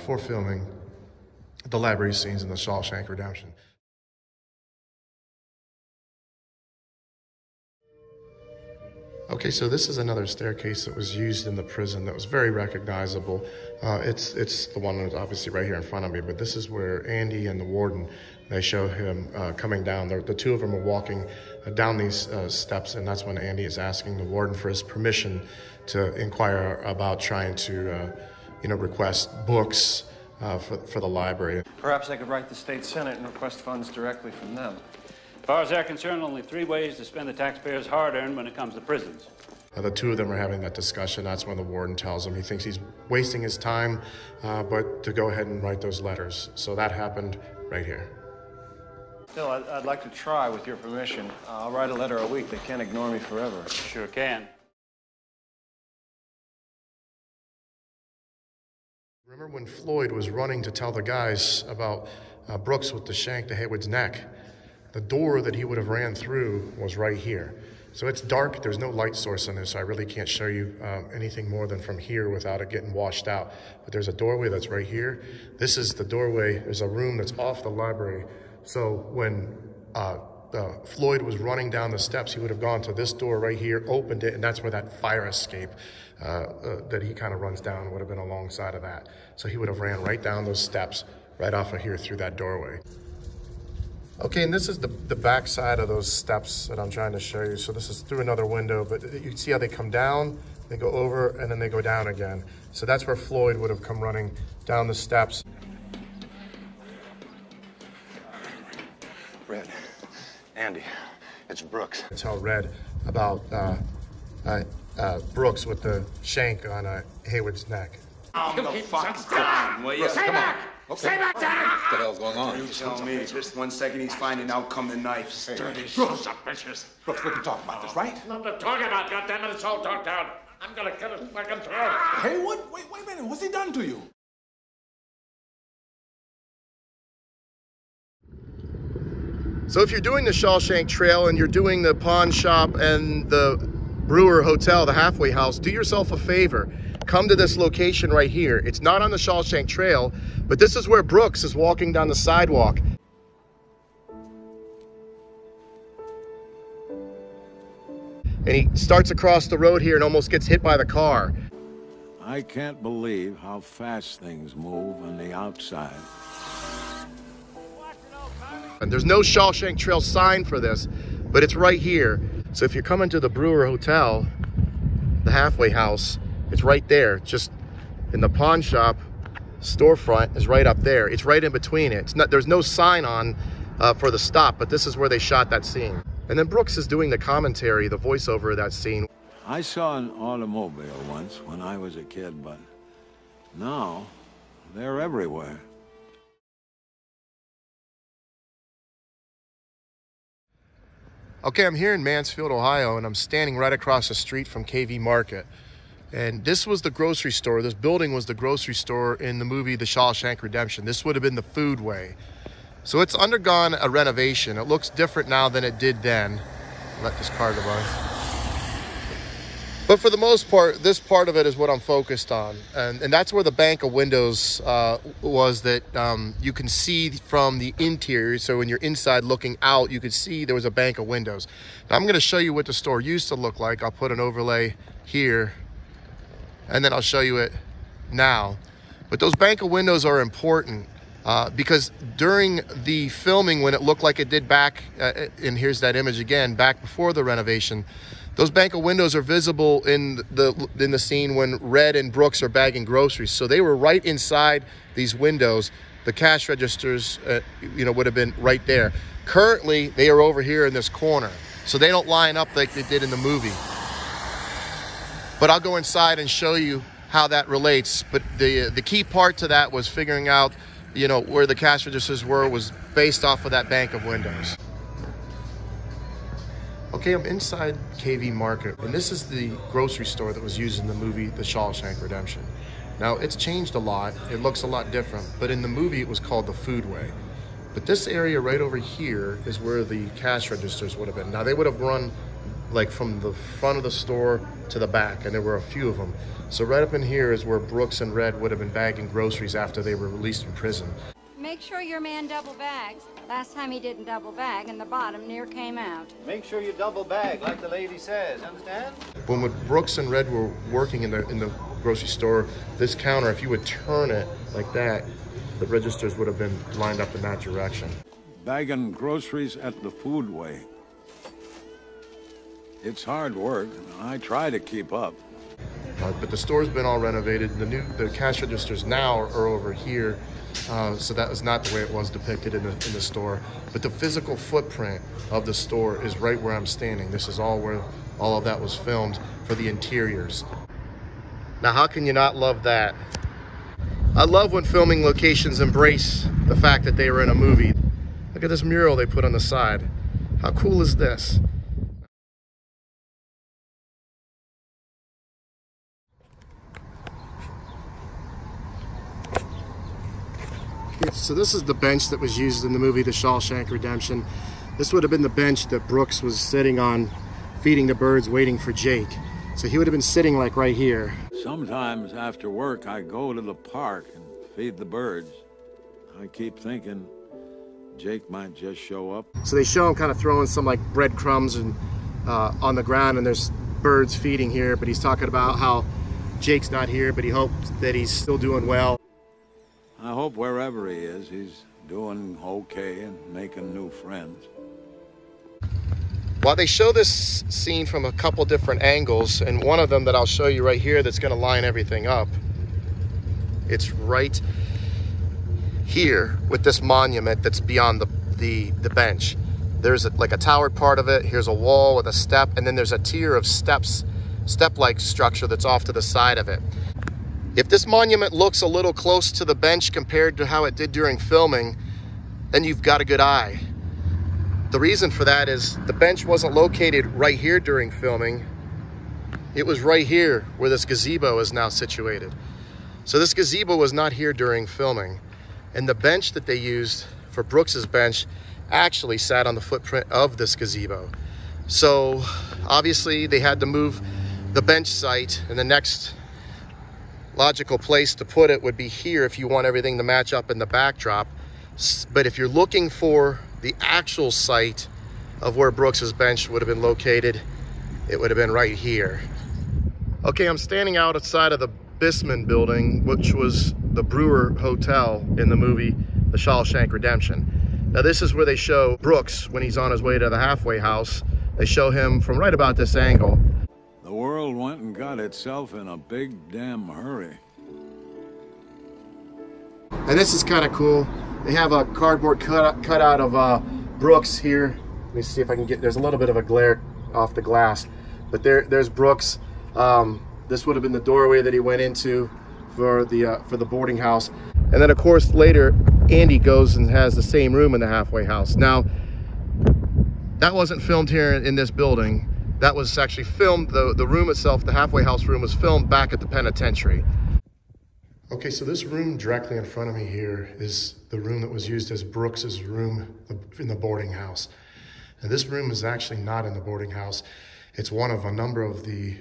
for filming the library scenes in The Shawshank Redemption. Okay, so this is another staircase that was used in the prison that was very recognizable. It's the one that's obviously right here in front of me, but this is where Andy and the warden, they show him coming down. The two of them are walking down these steps, and that's when Andy is asking the warden for his permission to inquire about trying to request books for the library. Perhaps I could write the state senate and request funds directly from them. As far as they're concerned, only three ways to spend the taxpayers' hard-earned when it comes to prisons. The two of them are having that discussion. That's when the warden tells him he thinks he's wasting his time, but to go ahead and write those letters. So that happened right here. Bill, I'd like to try, with your permission. I'll write a letter a week. They can't ignore me forever. Sure can. Remember when Floyd was running to tell the guys about Brooks with the shank to Haywood's neck? The door that he would have ran through was right here. So it's dark, there's no light source in this, so I really can't show you anything more than from here without it getting washed out. But there's a doorway that's right here. This is the doorway, there's a room that's off the library. So when Floyd was running down the steps, he would have gone to this door right here, opened it, and that's where that fire escape that he kind of runs down would have been alongside of that. So he would have ran right down those steps, right off of here through that doorway. Okay, and this is the back side of those steps that I'm trying to show you. So this is through another window, but you can see how they come down, they go over, and then they go down again. So that's where Floyd would have come running down the steps. Red, Andy, it's Brooks. Tell Red about Brooks with the shank on Haywood's neck. Oh, the fuck's down, will you? Come on. Okay. Say that! What the hell's going on? You tell me. Just one second, he's finding out come the knives. Hey. Dirty sons of bitches. Brooks, we can talk about this, right? Nothing to talk about, goddammit. It's all talked out. I'm gonna cut his fucking throat. Hey, what? Wait a minute. What's he done to you? So if you're doing the Shawshank Trail and you're doing the pawn shop and the Brewer Hotel, the halfway house, do yourself a favor. Come to this location right here. It's not on the Shawshank Trail, but this is where Brooks is walking down the sidewalk. And he starts across the road here and almost gets hit by the car. I can't believe how fast things move on the outside. And there's no Shawshank Trail sign for this, but it's right here. So if you're coming to the Brewer Hotel, the halfway house, it's right there. Just in the pawn shop storefront is right up there. It's right in between it. It's not, there's no sign on for the stop, but this is where they shot that scene. And then Brooks is doing the commentary, the voiceover of that scene. I saw an automobile once when I was a kid, but now they're everywhere. Okay, I'm here in Mansfield, Ohio, and I'm standing right across the street from KV Market. And this was the grocery store. This building was the grocery store in the movie The Shawshank Redemption. This would have been the Foodway. So it's undergone a renovation. It looks different now than it did then. Let this car go by. But for the most part, this part of it is what I'm focused on. And that's where the bank of windows was that you can see from the interior. So when you're inside looking out, you could see there was a bank of windows. Now I'm going to show you what the store used to look like. I'll put an overlay here, and then I'll show you it now. But those bank of windows are important because during the filming, when it looked like it did back, and here's that image again, back before the renovation, those bank of windows are visible in the scene when Red and Brooks are bagging groceries. So they were right inside these windows. The cash registers, would have been right there. Currently, they are over here in this corner. So they don't line up like they did in the movie. But I'll go inside and show you how that relates. But the key part to that was figuring out, where the cash registers were was based off of that bank of windows. Okay, I'm inside KV Market, and this is the grocery store that was used in the movie The Shawshank Redemption. Now, it's changed a lot. It looks a lot different, but in the movie, it was called the Foodway. But this area right over here is where the cash registers would have been. Now, they would have run like from the front of the store to the back, and there were a few of them. So right up in here is where Brooks and Red would have been bagging groceries after they were released from prison. Make sure your man double bags. Last time he didn't double bag, and the bottom near came out. Make sure you double bag, like the lady says, understand? When Brooks and Red were working in the grocery store, this counter, if you would turn it like that, the registers would have been lined up in that direction. Bagging groceries at the Foodway. It's hard work, and I try to keep up. But the store's been all renovated. The cash registers now are over here, so that was not the way it was depicted in the store. But the physical footprint of the store is right where I'm standing. This is all where all of that was filmed for the interiors. Now, how can you not love that? I love when filming locations embrace the fact that they were in a movie. Look at this mural they put on the side. How cool is this? So this is the bench that was used in the movie The Shawshank Redemption. This would have been the bench that Brooks was sitting on, feeding the birds, waiting for Jake. So he would have been sitting like right here. Sometimes after work, I go to the park and feed the birds. I keep thinking Jake might just show up. So they show him kind of throwing some like breadcrumbs and on the ground, and there's birds feeding here, but he's talking about how Jake's not here, but he hopes that he's still doing well. I hope wherever he is, he's doing okay and making new friends. While they show this scene from a couple different angles, and one of them that I'll show you right here that's going to line everything up, it's right here with this monument that's beyond the bench. There's like a towered part of it, here's a wall with a step, and then there's a tier of steps, step-like structure that's off to the side of it. If this monument looks a little close to the bench compared to how it did during filming, then you've got a good eye. The reason for that is the bench wasn't located right here during filming. It was right here where this gazebo is now situated. So this gazebo was not here during filming. And the bench that they used for Brooks's bench actually sat on the footprint of this gazebo. So obviously they had to move the bench site, and the next logical place to put it would be here if you want everything to match up in the backdrop. But if you're looking for the actual site of where Brooks's bench would have been located, it would have been right here. Okay, I'm standing outside of the Bissman building, which was the Brewer Hotel in the movie The Shawshank Redemption. Now this is where they show Brooks when he's on his way to the halfway house. They show him from right about this angle. The world went and got itself in a big damn hurry. And this is kind of cool. They have a cardboard cutout of Brooks here. Let me see if I can get, there's a little bit of a glare off the glass, but there's Brooks. This would have been the doorway that he went into for the boarding house. And then of course later, Andy goes and has the same room in the halfway house. Now, that wasn't filmed here in this building. That was actually filmed, the room itself, the halfway house room was filmed back at the penitentiary. Okay, so this room directly in front of me here is the room that was used as Brooks's room in the boarding house. And this room is actually not in the boarding house. It's one of a number of the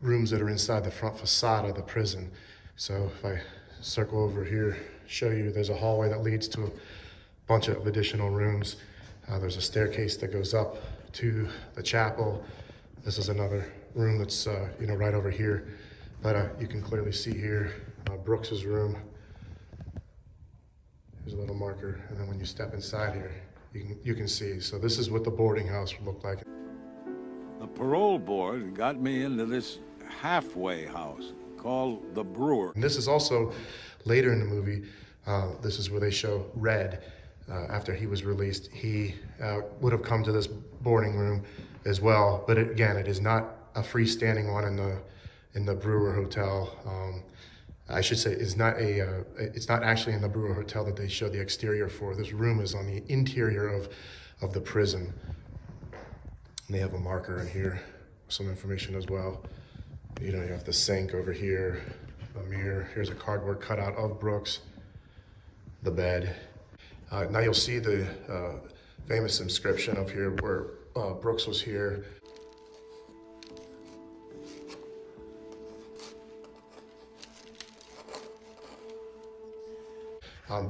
rooms that are inside the front facade of the prison. So if I circle over here, show you, there's a hallway that leads to a bunch of additional rooms. There's a staircase that goes up to the chapel. This is another room that's you know, right over here. But you can clearly see here Brooks's room. There's a little marker, and then when you step inside here, you can see. So this is what the boarding house looked like. The parole board got me into this halfway house called the Brewer. And this is also later in the movie. This is where they show Red. After he was released, he would have come to this boarding room as well. But again, it is not a freestanding one in the Brewer Hotel. I should say it's not a it's not actually in the Brewer Hotel that they show the exterior for. This room is on the interior of the prison. And they have a marker in here, some information as well. You know, you have the sink over here, a mirror. Here's a cardboard cutout of Brooks, the bed. Now you'll see the famous inscription up here where Brooks was here.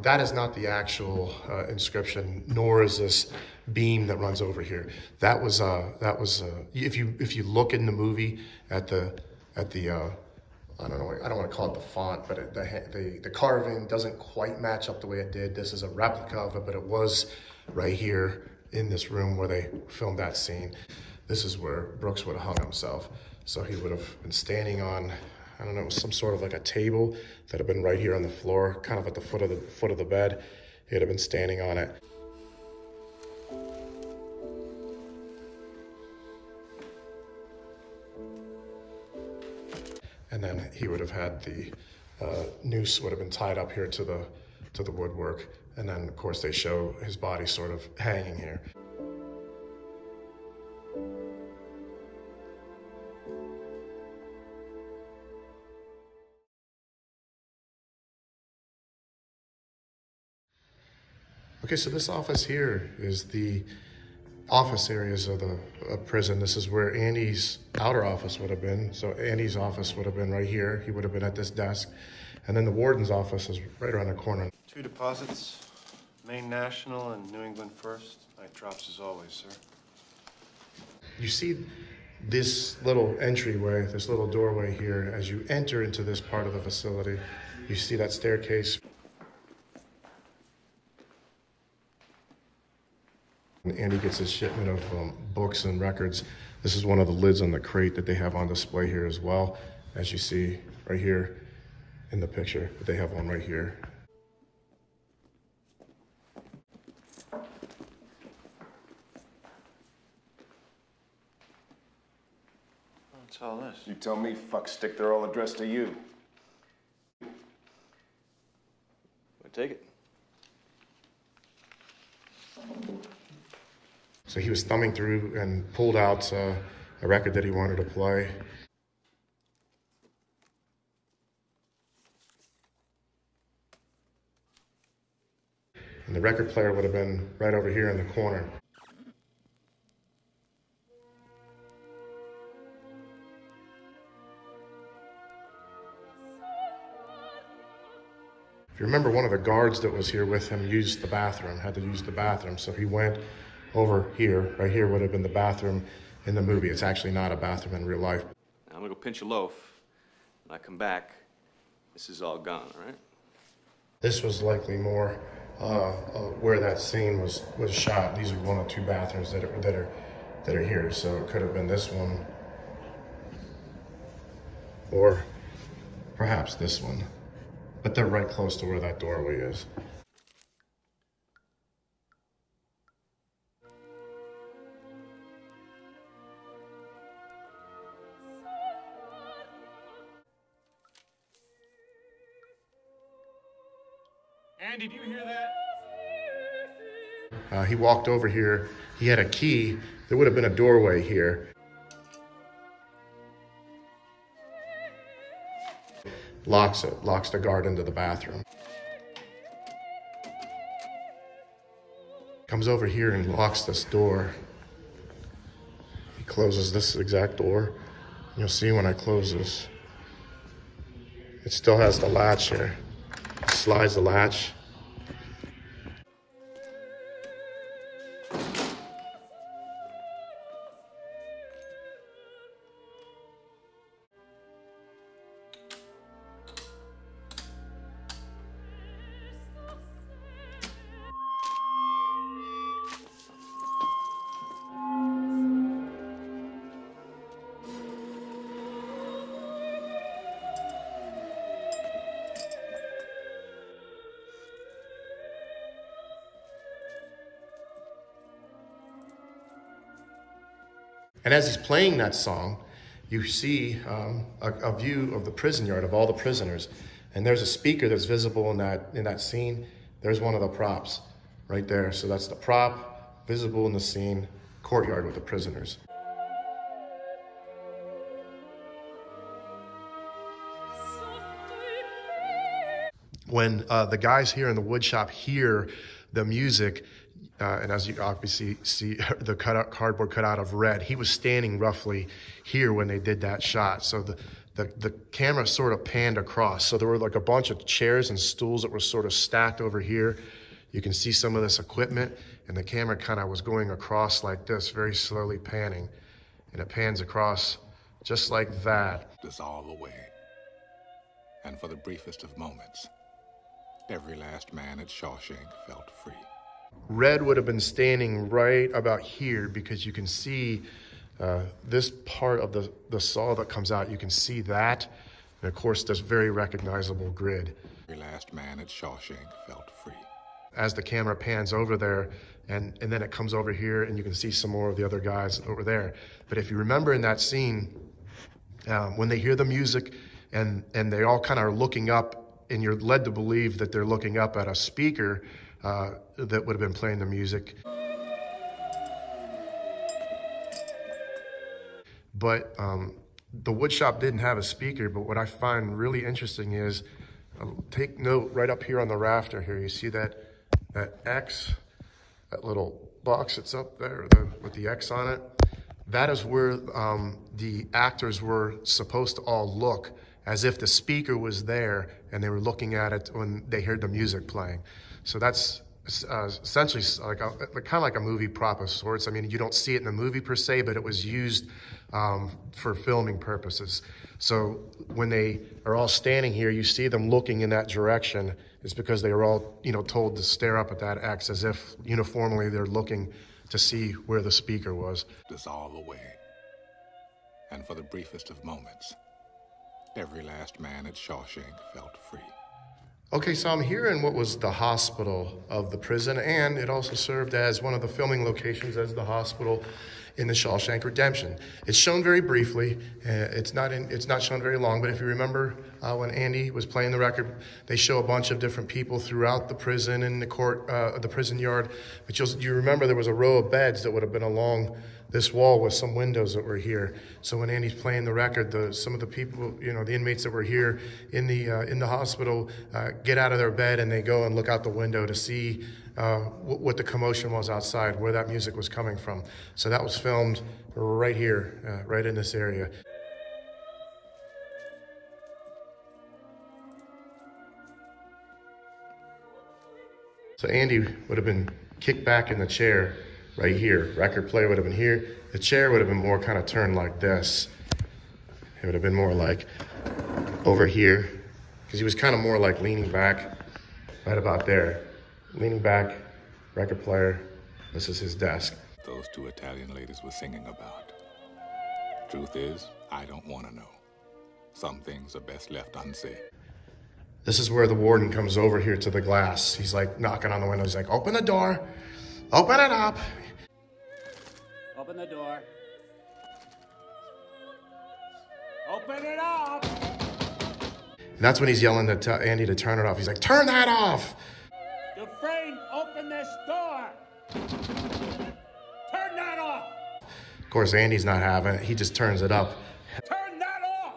That is not the actual inscription, nor is this beam that runs over here. That was if you look in the movie at the I don't know, I don't want to call it the font, but the carving doesn't quite match up the way it did. This is a replica of it, but it was right here in this room where they filmed that scene. This is where Brooks would have hung himself. So he would have been standing on, I don't know, it was some sort of like a table that had been right here on the floor, kind of at the foot of the bed. He would have been standing on it. And then he would have had the noose would have been tied up here to the woodwork. And then of course they show his body sort of hanging here. Okay, so this office here is the office areas of the prison. This is where Andy's outer office would have been. So Andy's office would have been right here. He would have been at this desk. And then the warden's office is right around the corner. Two deposits, Main National and New England First. Night drops as always, sir. You see this little entryway, this little doorway here. As you enter into this part of the facility, you see that staircase. Andy gets his shipment of books and records. This is one of the lids on the crate that they have on display here as well, as you see right here in the picture, but they have one right here. What's all this? You tell me, fuckstick, they're all addressed to you. Well, take it. So he was thumbing through and pulled out a record that he wanted to play. And the record player would have been right over here in the corner. If you remember, one of the guards that was here with him used the bathroom, had to use the bathroom, so he went over here. Right here would have been the bathroom in the movie. It's actually not a bathroom in real life. Now I'm gonna go pinch a loaf. When I come back, This is all gone, all right? This was likely more where that scene was shot. These are one of two bathrooms that are here, so it could have been this one, or perhaps this one. But they're right close to where that doorway is. Andy, do you hear that? He walked over here. He had a key. There would have been a doorway here. Locks it, locks the guard into the bathroom. Comes over here and locks this door. He closes this exact door. You'll see when I close this. It still has the latch here. Slides the latch. And as he's playing that song, you see a view of the prison yard, of all the prisoners. And there's a speaker that's visible in that scene. There's one of the props right there. So that's the prop, visible in the scene, courtyard with the prisoners. When the guys here in the wood shop hear the music, and as you obviously see, the cardboard cutout of Red, he was standing roughly here when they did that shot. So the camera sort of panned across. So there were like a bunch of chairs and stools that were sort of stacked over here. You can see some of this equipment, and the camera kind of was going across like this, very slowly panning. And it pans across just like that. Dissolve away. And for the briefest of moments, every last man at Shawshank felt free. Red would have been standing right about here, because you can see this part of the saw that comes out. You can see that, and of course this very recognizable grid. Every last man at Shawshank felt free. As the camera pans over there, and then it comes over here, and you can see some more of the other guys over there. But if you remember in that scene, when they hear the music, and they all kind of are looking up, and you're led to believe that they're looking up at a speaker, that would have been playing the music. But the woodshop didn't have a speaker, but what I find really interesting is, take note right up here on the rafter here, you see that X, that little box that's up there with the X on it? That is where the actors were supposed to all look, as if the speaker was there and they were looking at it when they heard the music playing. So that's essentially like kind of like a movie prop of sorts. I mean, you don't see it in the movie per se, but it was used for filming purposes. So when they are all standing here, you see them looking in that direction. It's because they were all, told to stare up at that X, as if uniformly they're looking to see where the speaker was. Dissolve away, and for the briefest of moments, every last man at Shawshank felt free. Okay, so I'm here in what was the hospital of the prison, and it also served as one of the filming locations as the hospital in The Shawshank Redemption. It's shown very briefly. It's not shown very long, but if you remember when Andy was playing the record, they show a bunch of different people throughout the prison and the prison yard. But you remember there was a row of beds that would have been along this wall with some windows that were here. So when Andy's playing the record, some of the people, the inmates that were here in the hospital get out of their bed and they go and look out the window to see what the commotion was outside, where that music was coming from. So that was filmed right here, right in this area. So Andy would have been kicked back in the chair right here. Record player would have been here. The chair would have been more kind of turned like this. It would have been more like over here. because he was kind of more like leaning back right about there. Leaning back, record player. This is his desk. Those two Italian ladies were singing about. Truth is, I don't want to know. Some things are best left unsaid. This is where the warden comes over here to the glass. He's like knocking on the window. He's like, open the door. Open it up. Open the door. Open it up. And that's when he's yelling to Andy to turn it off. He's like, turn that off. Dufresne, open this door. Turn that off. Of course, Andy's not having it. He just turns it up. Turn that off.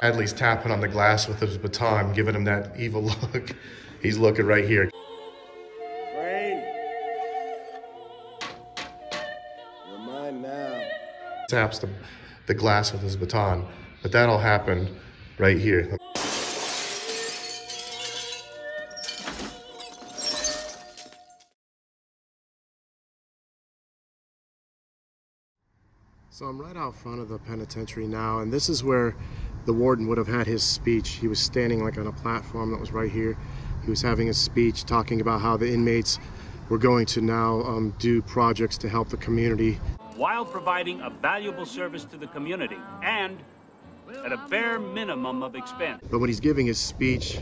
Hadley's tapping on the glass with his baton, giving him that evil look. He's looking right here. Rain. You're mine now. Taps the glass with his baton. But that all happened right here. So I'm right out front of the penitentiary now, and this is where the warden would have had his speech. He was standing like on a platform that was right here. He was having a speech talking about how the inmates were going to now do projects to help the community. While providing a valuable service to the community and at a bare minimum of expense. But when he's giving his speech,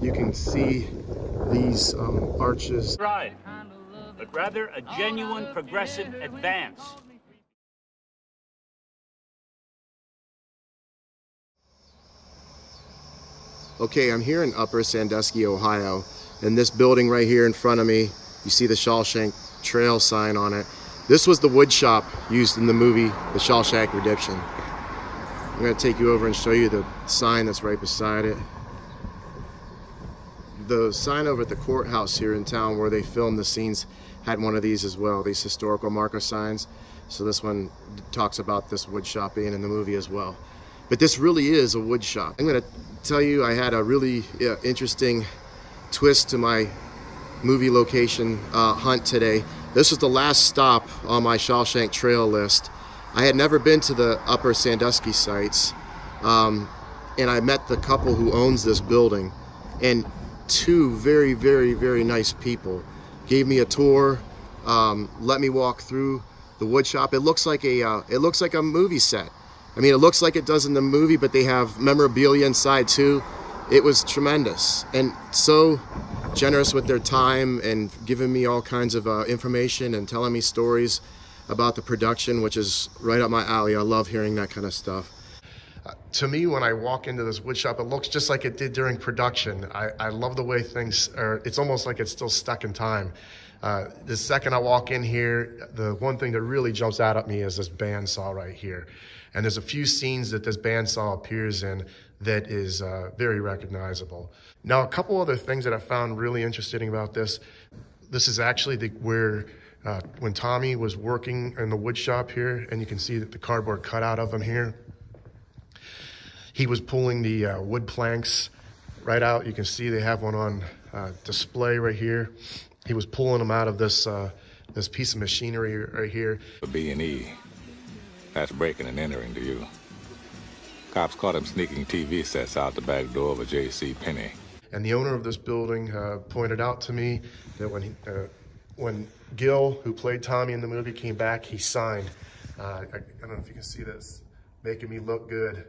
you can see these arches. Right, but rather a genuine progressive advance. Okay, I'm here in Upper Sandusky, Ohio, and this building right here in front of me, you see the Shawshank Trail sign on it. This was the wood shop used in the movie The Shawshank Redemption. I'm going to take you over and show you the sign that's right beside it. The sign over at the courthouse here in town where they filmed the scenes had one of these as well, these historical marker signs. So this one talks about this wood shop being in the movie as well. But this really is a wood shop. I'm going to tell you I had a really interesting twist to my movie location hunt today. This was the last stop on my Shawshank Trail list. I had never been to the Upper Sandusky sites, and I met the couple who owns this building, and two very, very, very nice people. Gave me a tour, let me walk through the wood shop. It looks like a movie set. I mean, it looks like it does in the movie, but they have memorabilia inside too. It was tremendous, and so generous with their time and giving me all kinds of information and telling me stories about the production, which is right up my alley. I love hearing that kind of stuff. To me, when I walk into this wood shop, it looks just like it did during production. I love the way things are. It's almost like it's still stuck in time. The second I walk in here, the one thing that really jumps out at me is this bandsaw right here. And there's a few scenes that this bandsaw appears in that is very recognizable. Now, a couple other things that I found really interesting about this. This is actually when Tommy was working in the wood shop here, and you can see that the cardboard cutout of him here, he was pulling the wood planks right out. You can see they have one on display right here. He was pulling them out of this this piece of machinery right here. The B&E, that's breaking and entering to you. Cops caught him sneaking TV sets out the back door of a J.C. Penney. And the owner of this building pointed out to me that when he, when Gil, who played Tommy in the movie, came back, he signed, I don't know if you can see this, making me look good,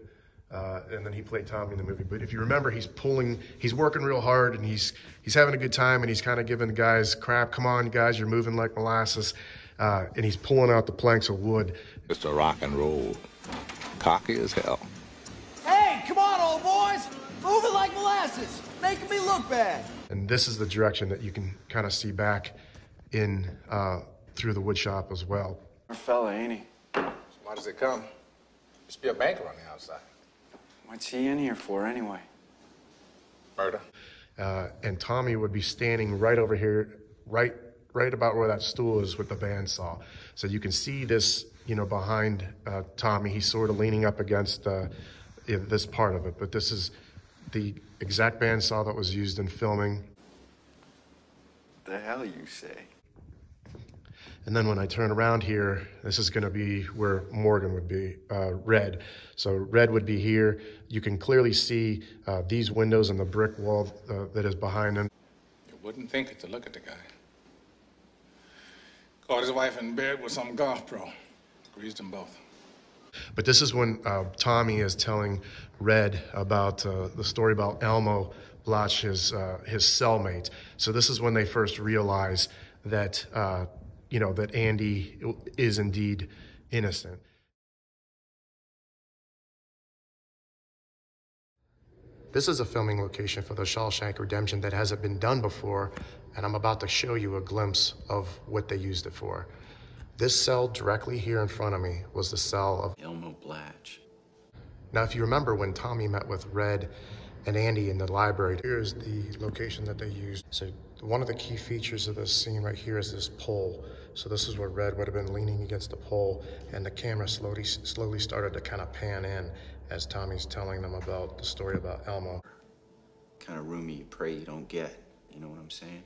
and then he played Tommy in the movie. But if you remember, he's working real hard, and he's having a good time, and he's kind of giving the guys crap, come on guys, you're moving like molasses, and he's pulling out the planks of wood. It's a rock and roll, cocky as hell. Hey, come on old boys, moving like molasses, making me look bad. And this is the direction that you can kind of see back in through the wood shop as well. Our fella, ain't he? So why does it come? Just be a banker on the outside. What's he in here for anyway? Murder. And Tommy would be standing right over here, right about where that stool is with the bandsaw. So you can see this, you know, behind Tommy. He's sort of leaning up against this part of it, but this is the exact bandsaw that was used in filming. The hell you say? And then when I turn around here, this is going to be where Morgan would be, Red. So Red would be here. You can clearly see these windows and the brick wall that is behind them. You wouldn't think it to look at the guy. Caught his wife in bed with some golf pro. Greased them both. But this is when Tommy is telling Red about the story about Elmo Blatch, his cellmate. So this is when they first realize that you know, that Andy is indeed innocent. This is a filming location for The Shawshank Redemption that hasn't been done before, and I'm about to show you a glimpse of what they used it for. This cell directly here in front of me was the cell of Elmo Blatch. Now, if you remember when Tommy met with Red and Andy in the library, here's the location that they used. So one of the key features of this scene right here is this pole. So this is where Red would have been leaning against the pole, and the camera slowly started to kind of pan in as Tommy's telling them about the story about Elmo. Kind of roomy you pray you don't get, you know what I'm saying?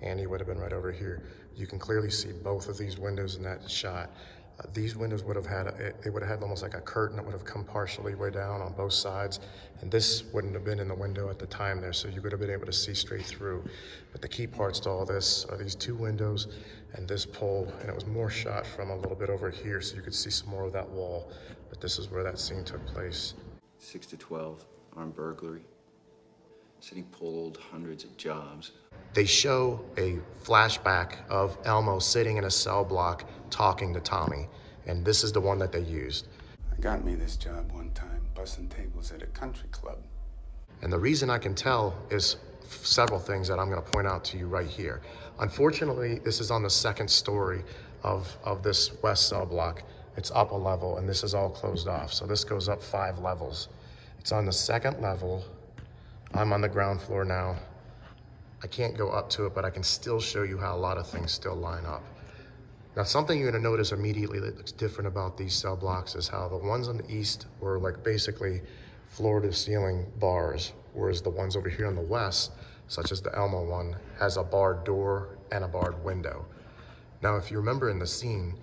Andy would have been right over here. You can clearly see both of these windows in that shot. These windows would have had, they would have had almost like a curtain that would have come partially way down on both sides, and this wouldn't have been in the window at the time there, so you would have been able to see straight through. But the key parts to all this are these two windows and this pole, and it was more shot from a little bit over here, so you could see some more of that wall, but this is where that scene took place. 6 to 12, armed burglary. City pulled hundreds of jobs. They show a flashback of Elmo sitting in a cell block talking to Tommy, and this is the one that they used. I got me this job one time, bussing tables at a country club. And the reason I can tell is several things that I'm going to point out to you right here. Unfortunately, this is on the second story of this west cell block. It's up a level, and this is all closed off, so this goes up 5 levels. It's on the second level. I'm on the ground floor now. I can't go up to it, but I can still show you how a lot of things still line up. Now, something you're gonna notice immediately that looks different about these cell blocks is how the ones on the east were like basically floor to ceiling bars, whereas the ones over here on the west, such as the Elmo one, has a barred door and a barred window. Now, if you remember in the scene,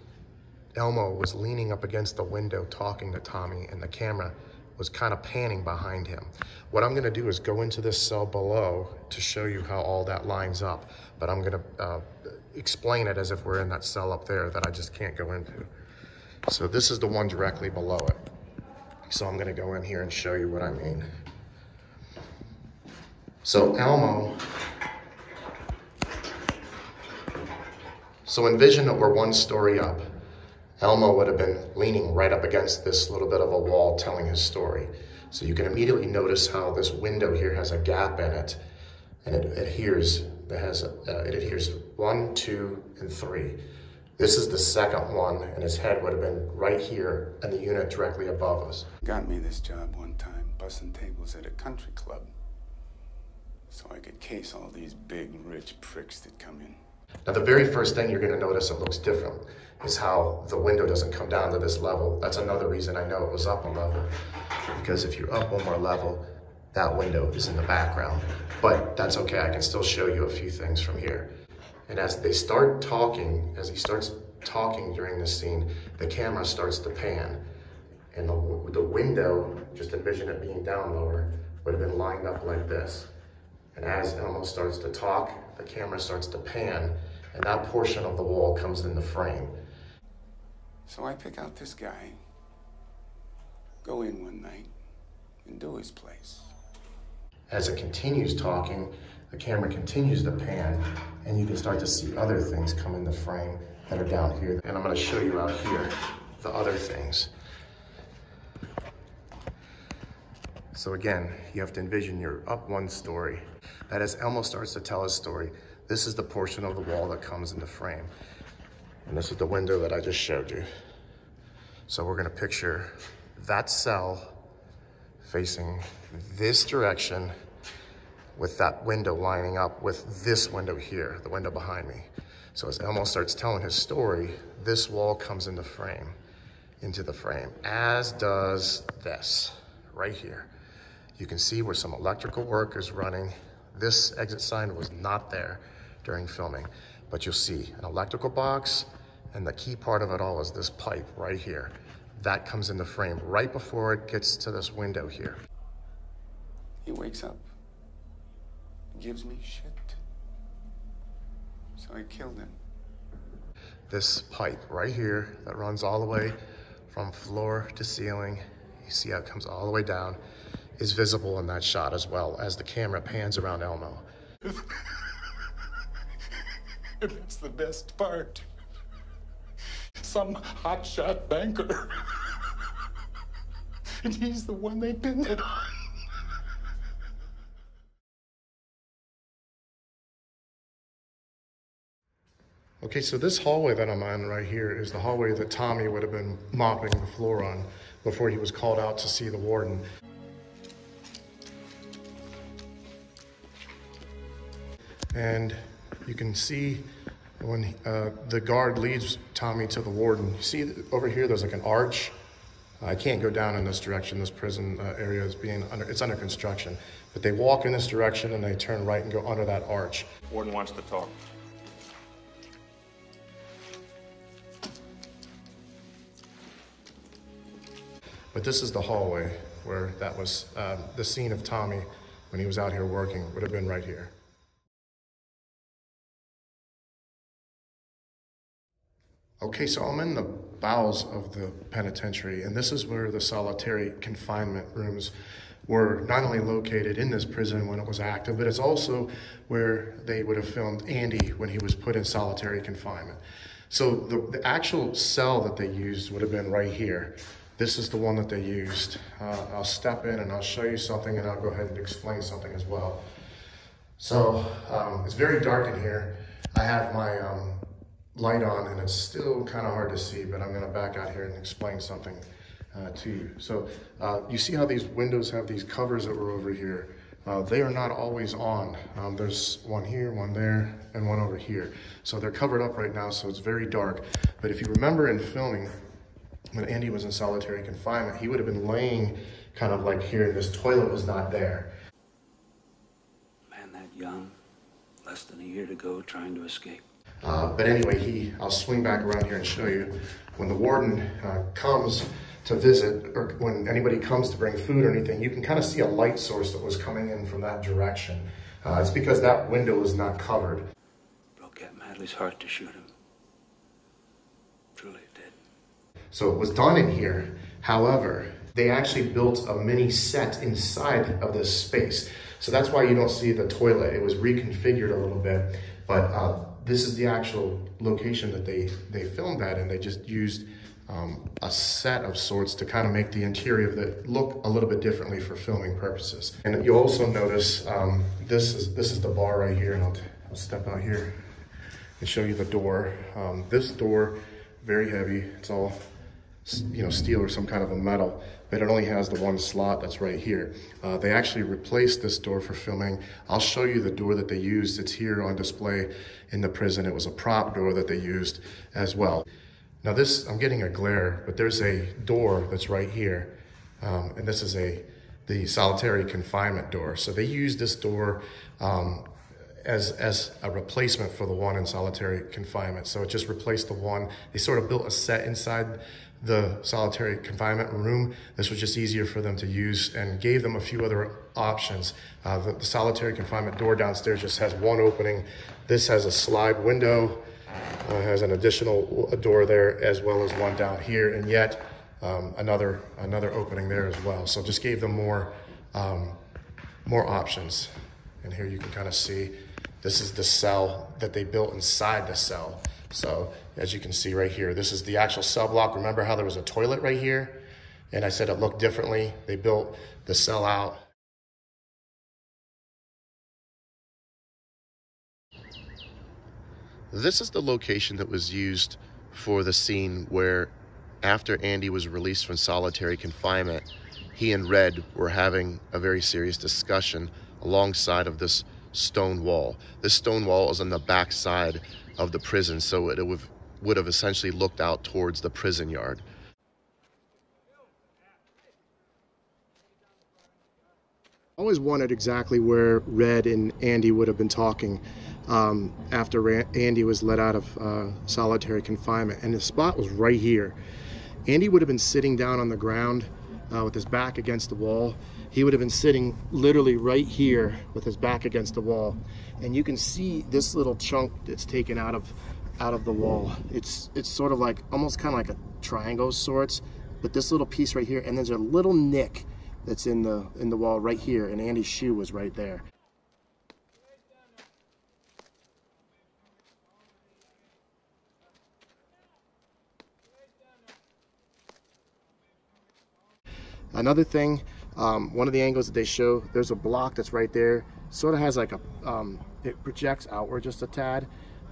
Elmo was leaning up against the window talking to Tommy, and the camera was kind of panning behind him. What I'm gonna do is go into this cell below to show you how all that lines up, but I'm gonna explain it as if we're in that cell up there that I just can't go into. So this is the one directly below it. So I'm gonna go in here and show you what I mean. So so envision that we're one story up. Elmo would have been leaning right up against this little bit of a wall telling his story. So you can immediately notice how this window here has a gap in it, and it adheres, it adheres 1, 2, and 3. This is the second one, and his head would have been right here in the unit directly above us. Got me this job one time, bussing tables at a country club, so I could case all these big, rich pricks that come in. Now, the very first thing you're going to notice that looks different is how the window doesn't come down to this level. That's another reason I know it was up a level, because if you're up one more level, that window is in the background. But that's okay, I can still show you a few things from here. And as they start talking, as he starts talking during this scene, the camera starts to pan. And the window, just envision it being down lower, would have been lined up like this. And as Elmo starts to talk, the camera starts to pan, and that portion of the wall comes in the frame. So I pick out this guy, go in one night, and do his place. As it continues talking, the camera continues to pan, and you can start to see other things come in the frame that are down here. And I'm going to show you out here the other things. So again, you have to envision you're up one story. That as Elmo starts to tell his story, this is the portion of the wall that comes into frame. And this is the window that I just showed you. So we're gonna picture that cell facing this direction with that window lining up with this window here, the window behind me. So as Elmo starts telling his story, this wall comes into frame, as does this right here. You can see where some electrical work is running. This exit sign was not there during filming, But you'll see an electrical box, and the key part of it all is this pipe right here. That comes in the frame right before it gets to this window here. He wakes up, gives me shit, so I killed him. This pipe right here that runs all the way from floor to ceiling, you see how it comes all the way down, is visible in that shot as well as the camera pans around Elmo. And that's the best part. Some hotshot banker. And he's the one they pinned it on. Okay, so this hallway that I'm on right here is the hallway that Tommy would have been mopping the floor on before he was called out to see the warden. And you can see when the guard leads Tommy to the warden. You see over here, there's like an arch. I can't go down in this direction. This prison area is under construction. But they walk in this direction and they turn right and go under that arch. Warden wants to talk. But this is the hallway where that was, the scene of Tommy when he was out here working would have been right here. Okay, so I'm in the bowels of the penitentiary, and this is where the solitary confinement rooms were not only located in this prison when it was active, but it's also where they would have filmed Andy when he was put in solitary confinement. So the actual cell that they used would have been right here. This is the one that they used. I'll step in and I'll show you something and I'll go ahead and explain something as well. So it's very dark in here. I have my light on and it's still kind of hard to see, but I'm gonna back out here and explain something to you. So you see how these windows have these covers that were over here. They are not always on. There's one here, one there, and one over here. So they're covered up right now, so it's very dark. But if you remember in filming, when Andy was in solitary confinement, he would have been laying kind of like here, and this toilet was not there. Man that young, less than a year to go, trying to escape. But anyway, I'll swing back around here and show you. When the warden comes to visit, or when anybody comes to bring food or anything, you can kind of see a light source that was coming in from that direction. It's because that window is not covered. Broke Captain Hadley's heart to shoot him. Truly. So it was done in here. However, they actually built a mini set inside of this space. So that's why you don't see the toilet. It was reconfigured a little bit, but this is the actual location that they filmed at, and they just used a set of sorts to kind of make the interior of it look a little bit differently for filming purposes. And you'll also notice this is the bar right here, and I'll step out here and show you the door. This door, very heavy, it's all steel or some kind of a metal, but it only has the one slot that's right here. They actually replaced this door for filming. I'll show you the door that they used. It's here on display in the prison. It was a prop door that they used as well. Now this, I'm getting a glare, but there's a door that's right here. And this is the solitary confinement door. So they used this door as a replacement for the one in solitary confinement. So it just replaced the one. They sort of built a set inside the solitary confinement room. This was just easier for them to use and gave them a few other options. The solitary confinement door downstairs just has one opening. This has a slide window, has an additional door there, as well as one down here, and yet another opening there as well. So just gave them more options. And here you can kind of see, this is the cell that they built inside the cell. So as you can see right here, this is the actual cell block. Remember how there was a toilet right here? And I said it looked differently. They built the cell out. This is the location that was used for the scene where, after Andy was released from solitary confinement, he and Red were having a very serious discussion alongside of this stone wall. This stone wall is on the back side of the prison, so it would have essentially looked out towards the prison yard. I always wondered exactly where Red and Andy would have been talking. after Andy was let out of solitary confinement. And his spot was right here. Andy would have been sitting down on the ground with his back against the wall. He would have been sitting literally right here with his back against the wall. And you can see this little chunk that's taken out of the wall. It's sort of like, almost kind of like a triangle of sorts, but this little piece right here, and there's a little nick that's in the wall right here, and Andy's shoe was right there. Another thing, one of the angles that they show, there's a block that's right there, sort of has like a, it projects outward just a tad,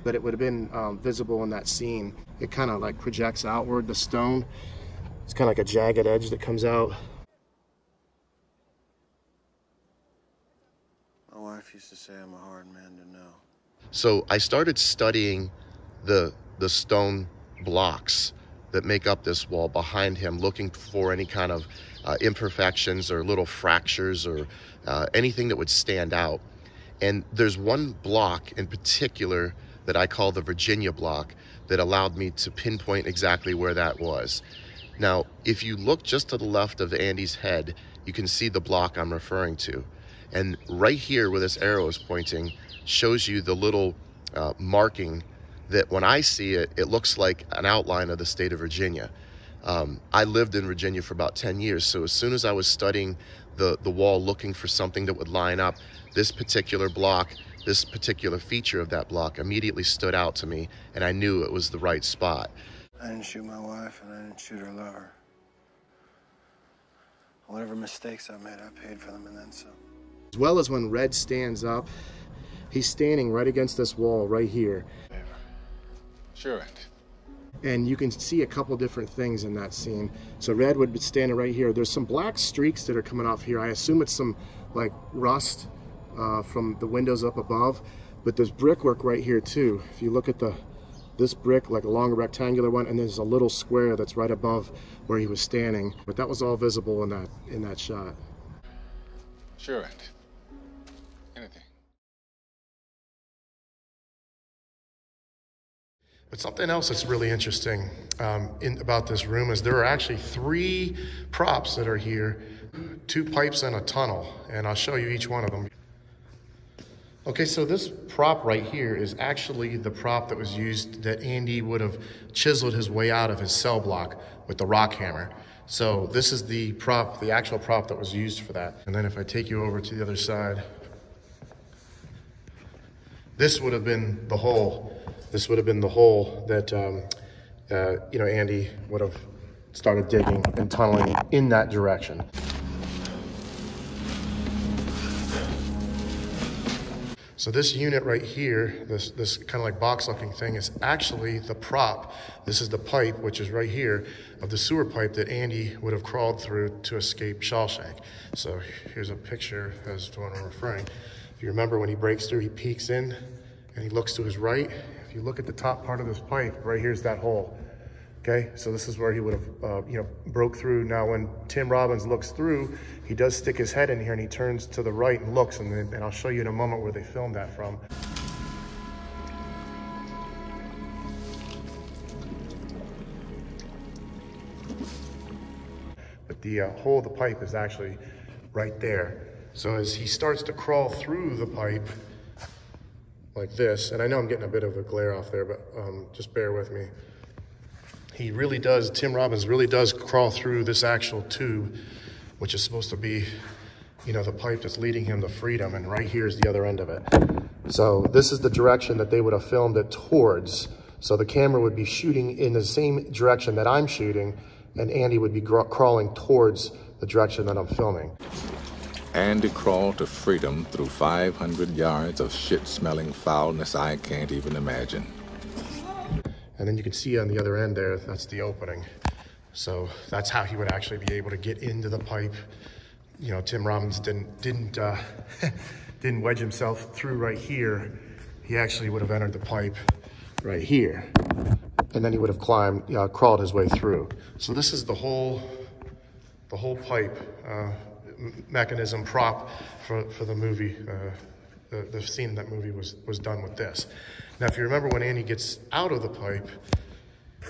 but it would have been visible in that scene. It kind of like projects outward, the stone. It's kind of like a jagged edge that comes out. My wife used to say I'm a hard man to know. So I started studying the stone blocks that make up this wall behind him, looking for any kind of imperfections or little fractures or anything that would stand out. And there's one block in particular that I call the Virginia block that allowed me to pinpoint exactly where that was. Now, if you look just to the left of Andy's head, you can see the block I'm referring to. And right here where this arrow is pointing shows you the little marking that when I see it, it looks like an outline of the state of Virginia. I lived in Virginia for about 10 years, so as soon as I was studying the wall looking for something that would line up, this particular block, this particular feature of that block immediately stood out to me, and I knew it was the right spot. I didn't shoot my wife, and I didn't shoot her lover. Whatever mistakes I made, I paid for them and then some. As well as when Red stands up, he's standing right against this wall right here. Sure it. And you can see a couple different things in that scene. So Red would be standing right here. There's some black streaks that are coming off here. I assume it's some like rust from the windows up above, but there's brickwork right here too. If you look at this brick, like a long rectangular one, and there's a little square that's right above where he was standing. But that was all visible in that shot. Sure it. Anything. But something else that's really interesting about this room is there are actually three props that are here, two pipes and a tunnel, and I'll show you each one of them. Okay, so this prop right here is actually the prop that was used that Andy would have chiseled his way out of his cell block with the rock hammer. So this is the prop, the actual prop that was used for that. And then if I take you over to the other side, this would have been the hole. This would have been the hole that you know, Andy would have started digging and tunneling in that direction. So this unit right here, this kind of like box-looking thing, is actually the prop. This is the pipe, which is right here, of the sewer pipe that Andy would have crawled through to escape Shawshank. So here's a picture as to what I'm referring. If you remember, when he breaks through, he peeks in and he looks to his right. You look at the top part of this pipe, right here's that hole. Okay, so this is where he would have you know, broke through. Now when Tim Robbins looks through, he does stick his head in here and he turns to the right and looks, and I'll show you in a moment where they filmed that from. But the hole of the pipe is actually right there. So as he starts to crawl through the pipe, like this, and I know I'm getting a bit of a glare off there, but just bear with me. He really does, Tim Robbins really does crawl through this actual tube, which is supposed to be, you know, the pipe that's leading him to freedom, and right here is the other end of it. So this is the direction that they would have filmed it towards. So the camera would be shooting in the same direction that I'm shooting, and Andy would be crawling towards the direction that I'm filming. Andy crawled to freedom through 500 yards of shit-smelling foulness I can't even imagine. And then you can see on the other end there, that's the opening. So that's how he would actually be able to get into the pipe. You know, Tim Robbins didn't wedge himself through right here. He actually would have entered the pipe right here. And then he would have climbed, crawled his way through. So this is the whole pipe. Mechanism prop for the movie the scene in that movie was done with this. Now, if you remember when Andy gets out of the pipe,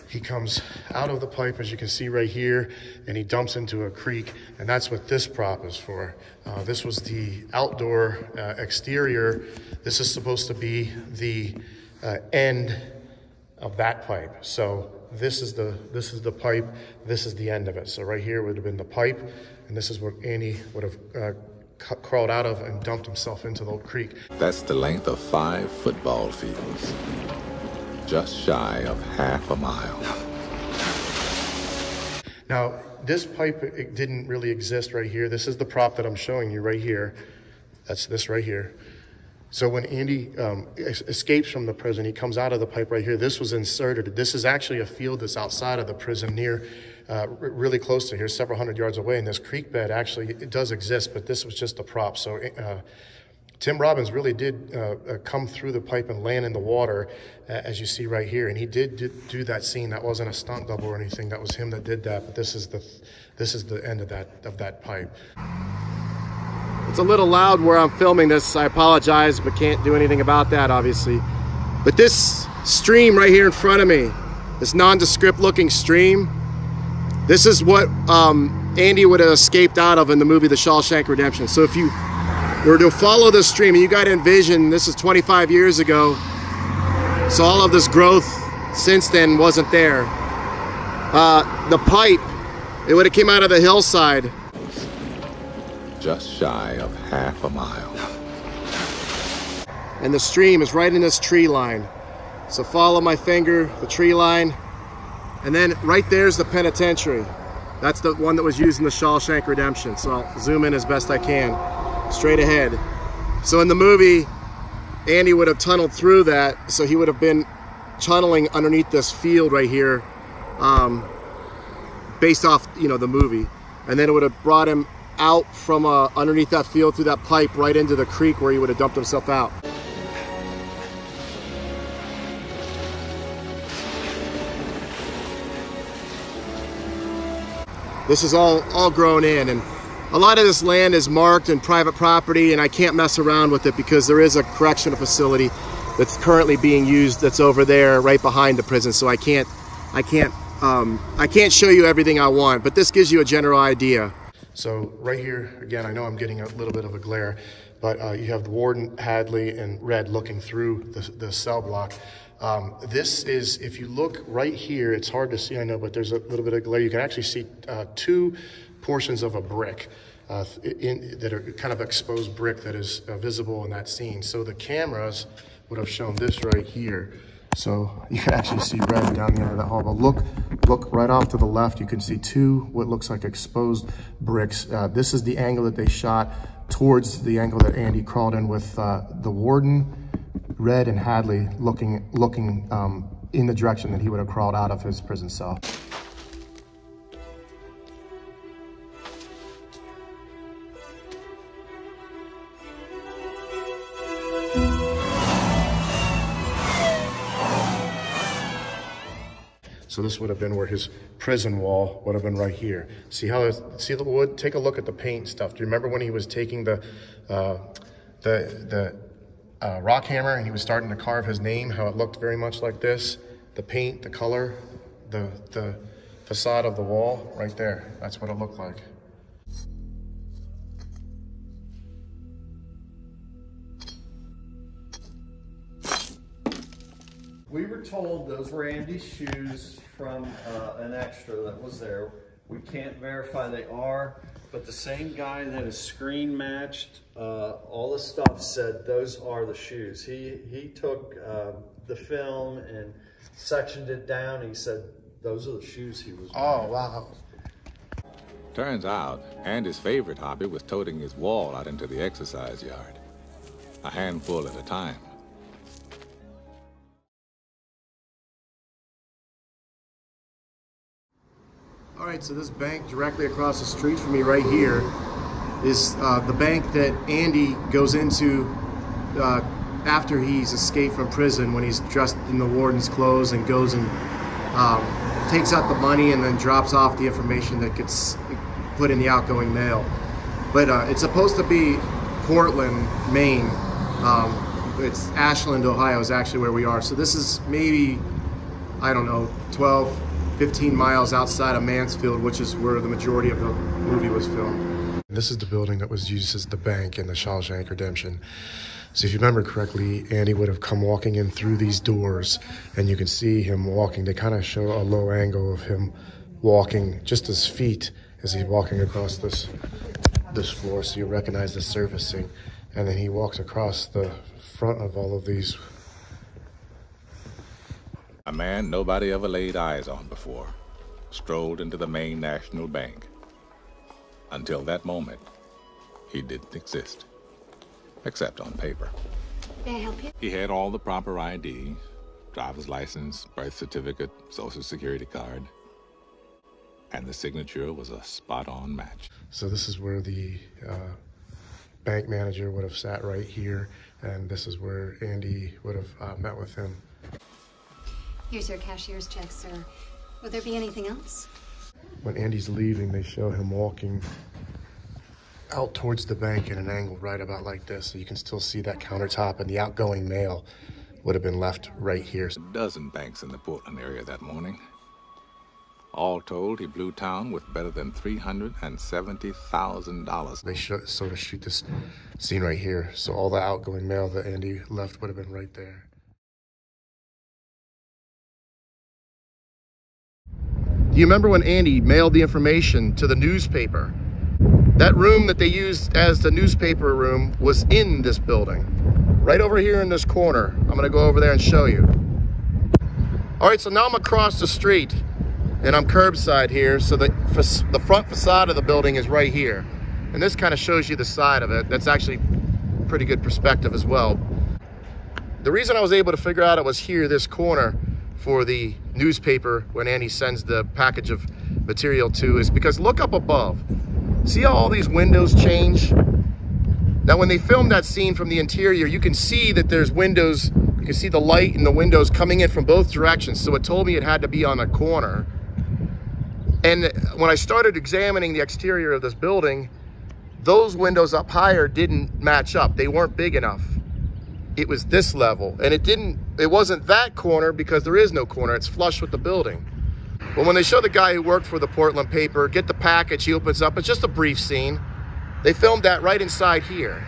he comes out of the pipe, as you can see right here, and he dumps into a creek, and that's what this prop is for. This was the outdoor exterior. This is supposed to be the end of that pipe. So this is the pipe, this is the end of it. So right here would have been the pipe, and this is what Andy would have crawled out of and dumped himself into the old creek. That's the length of 5 football fields, just shy of half a mile. Now, this pipe, it didn't really exist right here. This is the prop that I'm showing you right here. That's this right here. So when Andy escapes from the prison, he comes out of the pipe right here. This was inserted. This is actually a field that's outside of the prison, near, really close to here, several hundred yards away. And this creek bed actually, it does exist, but this was just a prop. So Tim Robbins really did come through the pipe and land in the water, as you see right here. And he did do that scene. That wasn't a stunt double or anything. That was him that did that. But this is the end of that pipe. It's a little loud where I'm filming this. I apologize, but can't do anything about that, obviously. But this stream right here in front of me, this nondescript looking stream, this is what Andy would have escaped out of in the movie The Shawshank Redemption. So if you were to follow this stream, and you got to envision, this is 25 years ago, so all of this growth since then wasn't there. The pipe, it would have came out of the hillside. Just shy of half a mile. And the stream is right in this tree line. So follow my finger, the tree line, and then right there's the penitentiary. That's the one that was used in The Shawshank Redemption. So I'll zoom in as best I can, straight ahead. So in the movie, Andy would have tunneled through that, so he would have been tunneling underneath this field right here, based off, you know, the movie. And then it would have brought him out from underneath that field through that pipe right into the creek where he would have dumped himself out. This is all grown in, and a lot of this land is marked in private property, and I can't mess around with it because there is a correctional facility that's currently being used that's over there right behind the prison, so I can't show you everything I want, but this gives you a general idea. So right here, again, I know I'm getting a little bit of a glare, but you have the Warden, Hadley, and Red looking through the cell block. This is, if you look right here, it's hard to see, I know, but there's a little bit of glare. You can actually see two portions of a brick that are kind of exposed brick that is visible in that scene. So the cameras would have shown this right here. So you can actually see Red down the end of that hall, but look right off to the left, you can see two what looks like exposed bricks. This is the angle that they shot towards the angle that Andy crawled in with the Warden, Red, and Hadley looking in the direction that he would have crawled out of his prison cell. So this would have been where his prison wall would have been right here. See how it's, see the wood? Take a look at the paint stuff. Do you remember when he was taking the rock hammer and he was starting to carve his name, how it looked very much like this? The paint, the color, the facade of the wall right there. That's what it looked like. We were told those were Andy's shoes from an extra that was there. We can't verify they are, but the same guy that is screen matched, all the stuff, said those are the shoes. He took the film and sectioned it down. And he said those are the shoes he was wearing. Oh, wow. Turns out Andy's favorite hobby was toting his wall out into the exercise yard, a handful at a time. All right, so this bank directly across the street from me right here is the bank that Andy goes into after he's escaped from prison, when he's dressed in the warden's clothes and goes and takes out the money and then drops off the information that gets put in the outgoing mail. But it's supposed to be Portland, Maine, It's Ashland, Ohio is actually where we are. So this is maybe, I don't know, 12, 15 miles outside of Mansfield, which is where the majority of the movie was filmed. This is the building that was used as the bank in The Shawshank Redemption. So if you remember correctly, Andy would have come walking in through these doors, and you can see him walking. They kind of show a low angle of him walking, just his feet as he's walking across this floor, so you recognize the surfacing. And then he walks across the front of all of these. A man nobody ever laid eyes on before strolled into the Main National Bank. Until that moment, he didn't exist, except on paper. May I help you? He had all the proper ID, driver's license, birth certificate, social security card, and the signature was a spot-on match. So this is where the bank manager would have sat right here, and this is where Andy would have met with him. Here's your cashier's check, sir. Will there be anything else? When Andy's leaving, they show him walking out towards the bank in an angle right about like this, so you can still see that countertop, and the outgoing mail would have been left right here. A dozen banks in the Portland area that morning. All told, he blew town with better than $370,000. They sort of shoot this scene right here, so all the outgoing mail that Andy left would have been right there. Do you remember when Andy mailed the information to the newspaper? That room that they used as the newspaper room was in this building, right over here in this corner. I'm gonna go over there and show you. All right, so now I'm across the street, and I'm curbside here, so the front facade of the building is right here. And this kind of shows you the side of it. That's actually pretty good perspective as well. The reason I was able to figure out it was here, this corner, for the newspaper when Andy sends the package of material to, is because look up above. See how all these windows change? Now, when they filmed that scene from the interior, you can see that there's windows, you can see the light and the windows coming in from both directions, so it told me it had to be on a corner. And when I started examining the exterior of this building, those windows up higher didn't match up. They weren't big enough. It was this level, and it wasn't that corner because there is no corner. It's flush with the building. But when they show the guy who worked for the Portland paper get the package, he opens up. It's just a brief scene. They filmed that right inside here.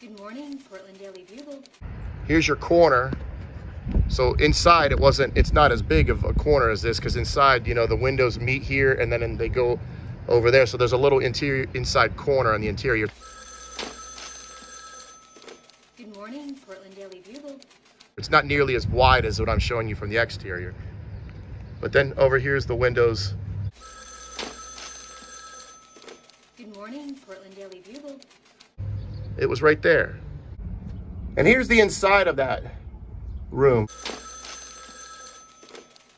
Good morning, Portland Daily Bugle. Here's your corner. So inside it's not as big of a corner as this, because inside, you know, the windows meet here and then they go over there. So there's a little interior inside corner on the interior. Good morning, Portland Daily Bugle. It's not nearly as wide as what I'm showing you from the exterior. But then over here's the windows. Good morning, Portland Daily Bugle. It was right there. And here's the inside of that room.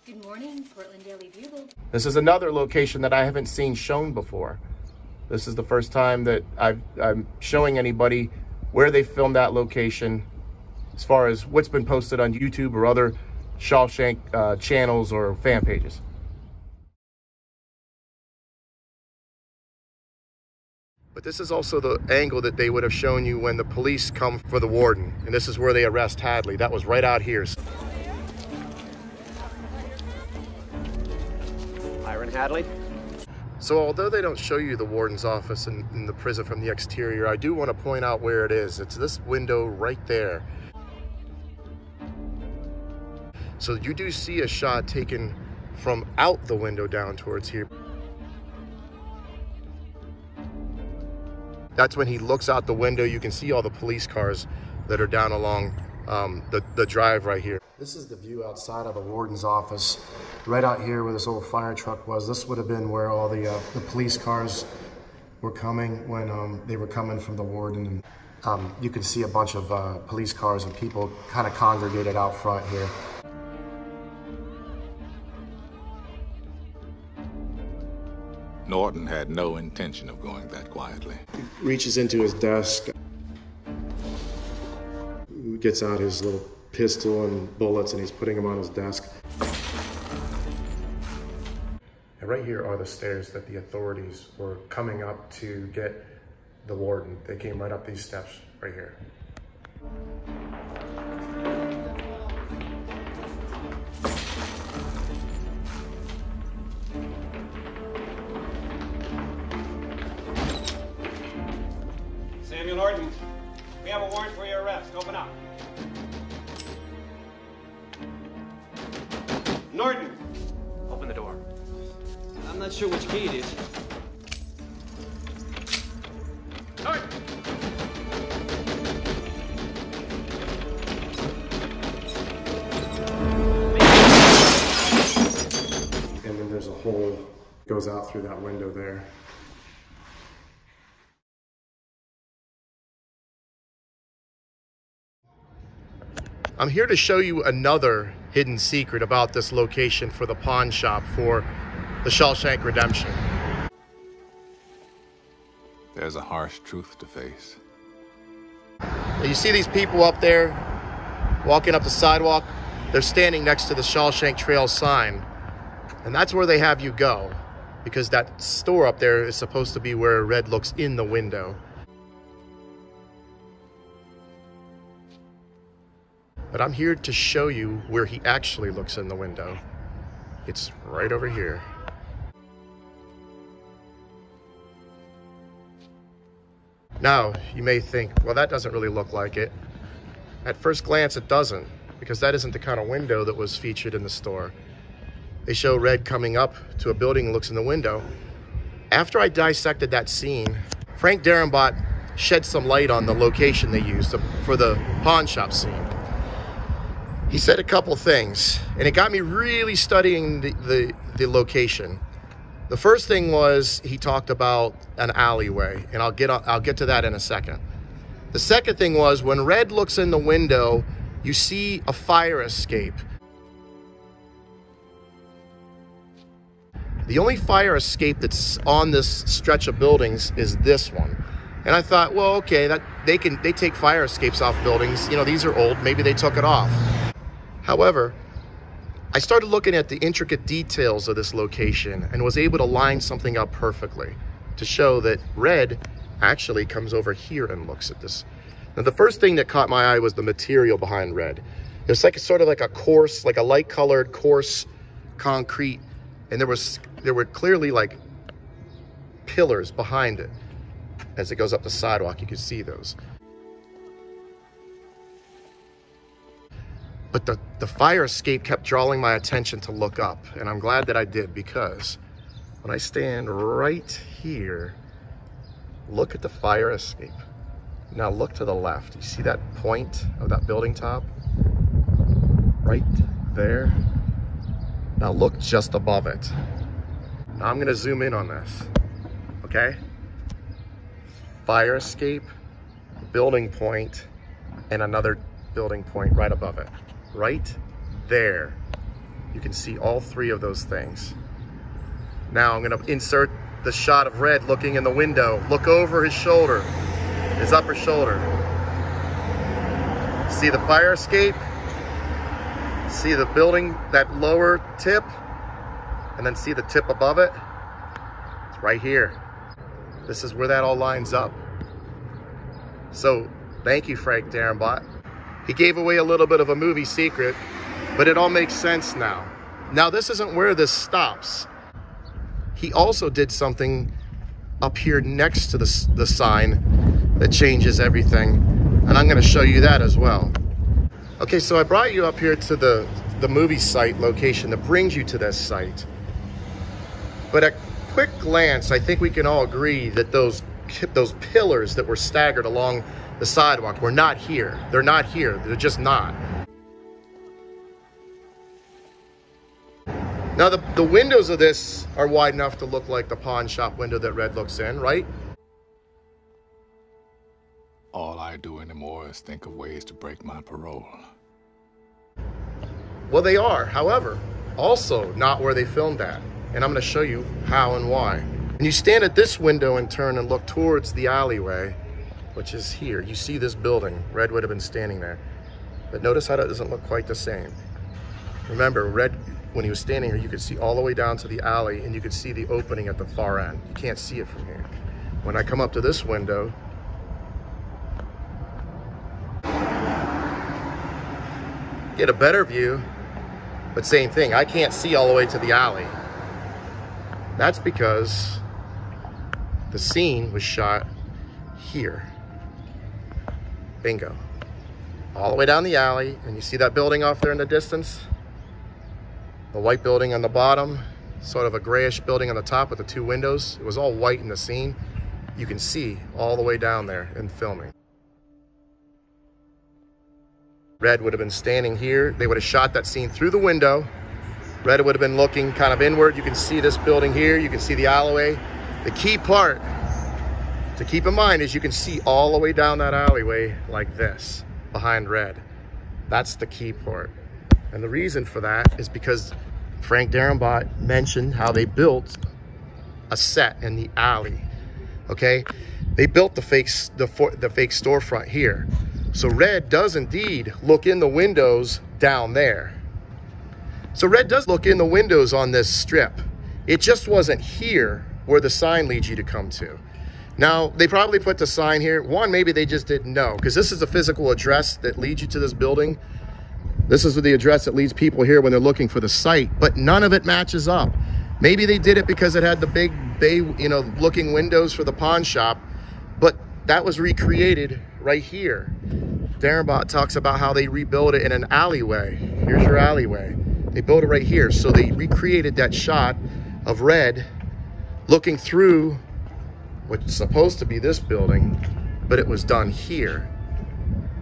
Good morning, Portland Daily Bugle. This is another location that I haven't seen shown before. This is the first time that I'm showing anybody where they filmed that location as far as what's been posted on YouTube or other Shawshank channels or fan pages. But this is also the angle that they would have shown you when the police come for the warden. And this is where they arrest Hadley. That was right out here. Myron Hadley. So although they don't show you the warden's office in the prison from the exterior, I do want to point out where it is. It's this window right there. So you do see a shot taken from out the window down towards here. That's when he looks out the window. You can see all the police cars that are down along the drive right here. This is the view outside of the warden's office, right out here where this old fire truck was. This would have been where all the police cars were coming when they were coming from the warden. You can see a bunch of police cars and people kind of congregated out front here. Norton had no intention of going that quietly. He reaches into his desk, gets out his little pistol and bullets, and he's putting them on his desk. And right here are the stairs that the authorities were coming up to get the warden. They came right up these steps right here. Samuel Norton, we have a warrant for your arrest. Open up. Norton! Open the door. I'm not sure which key it is. Norton! And then there's a hole that goes out through that window there. I'm here to show you another hidden secret about this location for the pawn shop for The Shawshank Redemption. There's a harsh truth to face. You see these people up there walking up the sidewalk? They're standing next to the Shawshank Trail sign. And that's where they have you go, because that store up there is supposed to be where Red looks in the window. But I'm here to show you where he actually looks in the window. It's right over here. Now, you may think, well, that doesn't really look like it. At first glance, it doesn't, because that isn't the kind of window that was featured in the store. They show Red coming up to a building and looks in the window. After I dissected that scene, Frank Darabont shed some light on the location they used for the pawn shop scene. He said a couple things, and it got me really studying the location. The first thing was he talked about an alleyway, and I'll get to that in a second. The second thing was when Red looks in the window, you see a fire escape. The only fire escape that's on this stretch of buildings is this one. And I thought, well, okay, that they take fire escapes off buildings. You know, these are old, maybe they took it off. However, I started looking at the intricate details of this location and was able to line something up perfectly to show that Red actually comes over here and looks at this. Now, the first thing that caught my eye was the material behind Red. It's like sort of like a coarse, like a light-colored coarse concrete, and there were clearly like pillars behind it. As it goes up the sidewalk, you can see those. But the fire escape kept drawing my attention to look up, and I'm glad that I did, because when I stand right here, look at the fire escape. Now look to the left. You see that point of that building top? Right there. Now look just above it. Now I'm gonna zoom in on this, okay? Fire escape, building point, and another building point right above it. Right there. You can see all three of those things. Now I'm gonna insert the shot of Red looking in the window. Look over his shoulder, his upper shoulder. See the fire escape? See the building, that lower tip? And then see the tip above it? It's right here. This is where that all lines up. So thank you, Frank Darabont. He gave away a little bit of a movie secret, but it all makes sense now. Now, this isn't where this stops. He also did something up here next to the sign that changes everything, and I'm gonna show you that as well. Okay, so I brought you up here to the movie site location that brings you to this site. But at quick glance, I think we can all agree that those pillars that were staggered along the sidewalk were not here. They're not here. They're just not. Now the windows of this are wide enough to look like the pawn shop window that Red looks in, right? All I do anymore is think of ways to break my parole. Well, they are, however, also not where they filmed at. And I'm gonna show you how and why. And you stand at this window and turn and look towards the alleyway, which is here. You see this building. Red would have been standing there. But notice how that doesn't look quite the same. Remember, Red, when he was standing here, you could see all the way down to the alley, and you could see the opening at the far end. You can't see it from here. when I come up to this window, get a better view, but same thing, I can't see all the way to the alley. That's because the scene was shot here. Bingo. All the way down the alley, and you see that building off there in the distance? The white building on the bottom, sort of a grayish building on the top with the two windows. It was all white in the scene. You can see all the way down there in filming. Red would have been standing here. They would have shot that scene through the window. Red would have been looking kind of inward. You can see this building here. You can see the alleyway. The key part to keep in mind is you can see all the way down that alleyway like this behind Red. That's the key part. And the reason for that is because Frank Darabont mentioned how they built a set in the alley, okay? They built the fake storefront here. So Red does indeed look in the windows down there. So Red does look in the windows on this strip. It just wasn't here where the sign leads you to come to. Now, they probably put the sign here. One, maybe they just didn't know, because this is the physical address that leads you to this building. This is the address that leads people here when they're looking for the site, but none of it matches up. Maybe they did it because it had the big bay, you know, looking windows for the pawn shop, but that was recreated right here. Darabont talks about how they rebuilt it in an alleyway. Here's your alleyway. They built it right here. So they recreated that shot of Red looking through what's supposed to be this building, but it was done here.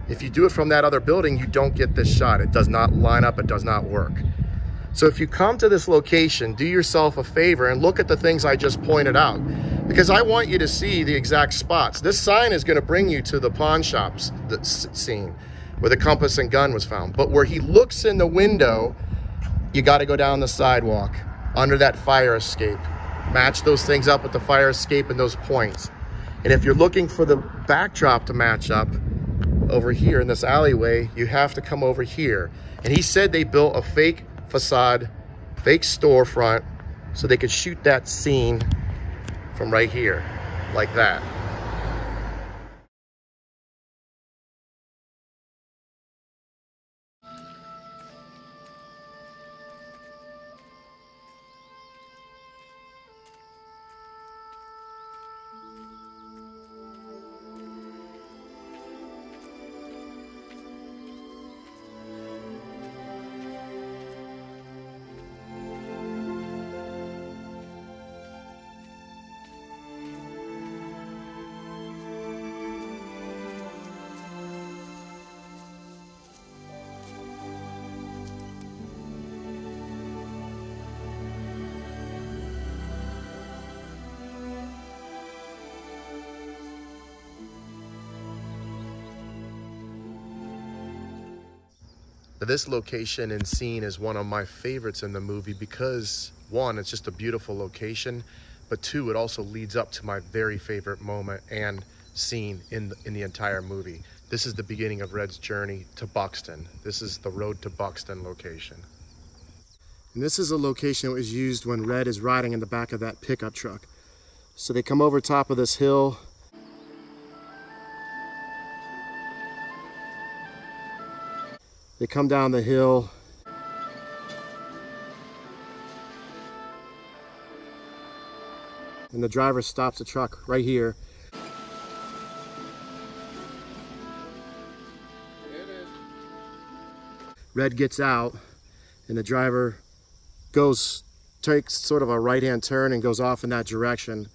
If you do it from that other building, you don't get this shot. It does not line up, it does not work. So if you come to this location, do yourself a favor and look at the things I just pointed out, because I want you to see the exact spots. This sign is gonna bring you to the pawn shops scene where the compass and gun was found. But where he looks in the window, you gotta go down the sidewalk under that fire escape. Match those things up with the fire escape and those points. And if you're looking for the backdrop to match up, over here in this alleyway, you have to come over here. And he said they built a fake facade, fake storefront, so they could shoot that scene from right here, like that. This location and scene is one of my favorites in the movie because, one, it's just a beautiful location, but two, it also leads up to my very favorite moment and scene in the entire movie. This is the beginning of Red's journey to Buxton. This is the road to Buxton location. And this is a location that was used when Red is riding in the back of that pickup truck. So they come over top of this hill. They come down the hill. And the driver stops the truck right here. Red gets out and the driver takes sort of a right-hand turn and goes off in that direction.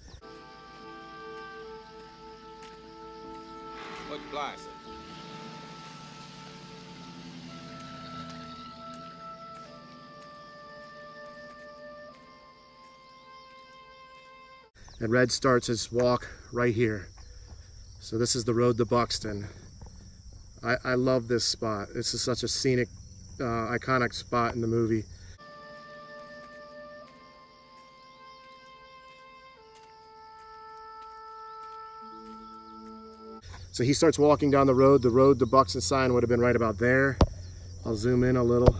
And Red starts his walk right here. So this is the road to Buxton. I love this spot. This is such a scenic, iconic spot in the movie. So he starts walking down the road. The road to Buxton sign would have been right about there. I'll zoom in a little.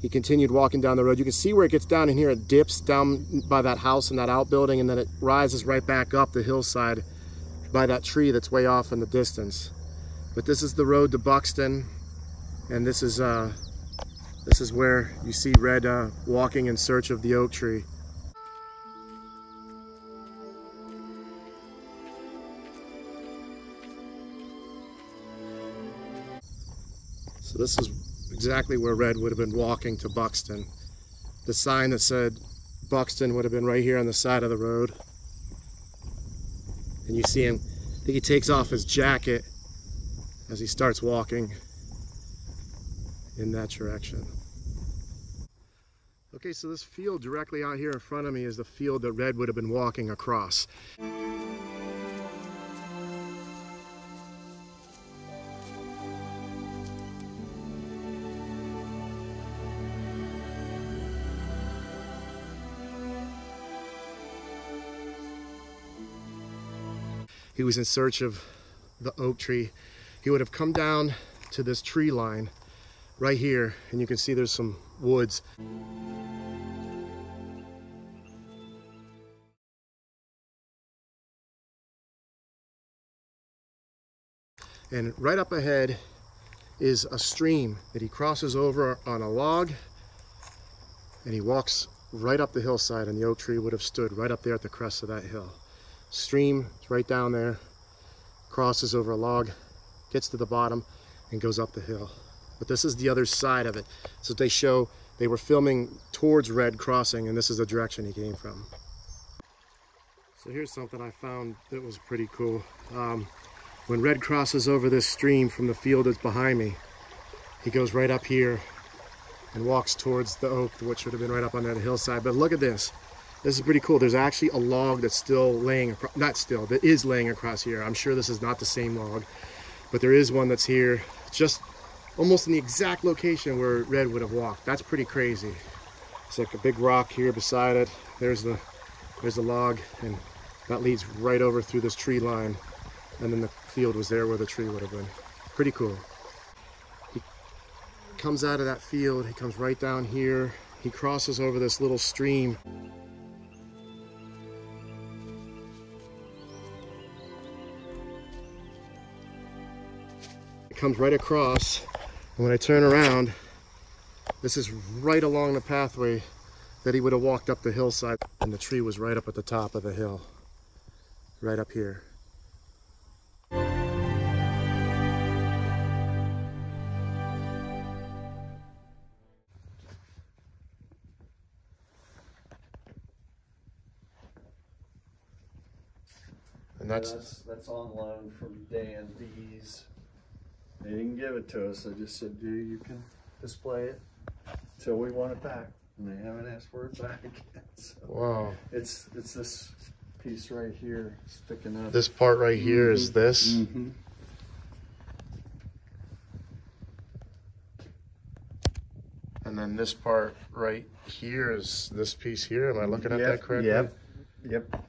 He continued walking down the road. You can see where it gets down in here. It dips down by that house and that outbuilding, and then it rises right back up the hillside by that tree that's way off in the distance. But this is the road to Buxton, and this is where you see Red walking in search of the oak tree. So this is exactly where Red would have been walking to Buxton. The sign that said Buxton would have been right here on the side of the road. And you see him, I think he takes off his jacket as he starts walking in that direction. Okay, so this field directly out here in front of me is the field that Red would have been walking across. He was in search of the oak tree. He would have come down to this tree line right here, and you can see there's some woods. And right up ahead is a stream that he crosses over on a log, and he walks right up the hillside, and the oak tree would have stood right up there at the crest of that hill. Stream right down there, crosses over a log, gets to the bottom, and goes up the hill. But this is the other side of it. So they show they were filming towards Red crossing, and this is the direction he came from. So here's something I found that was pretty cool. When Red crosses over this stream from the field that's behind me, he goes right up here and walks towards the oak, which would have been right up on that hillside. But look at this. This is pretty cool. There's actually a log that's still laying, that is laying across here. I'm sure this is not the same log, but there is one that's here, just almost in the exact location where Red would have walked. That's pretty crazy. It's like a big rock here beside it. There's the log, and that leads right over through this tree line. And then the field was there where the tree would have been. Pretty cool. He comes out of that field. He comes right down here. He crosses over this little stream. Comes right across, and when I turn around, this is right along the pathway that he would have walked up the hillside, and the tree was right up at the top of the hill, right up here. And that's on loan from Dan D's. They didn't give it to us. They just said, dude, you can display it till we want it back. And they haven't asked for it back yet. So wow. It's this piece right here sticking up. This part right here is this? Mm-hmm. And then this part right here is this piece here. Am I looking at that correctly? Yep.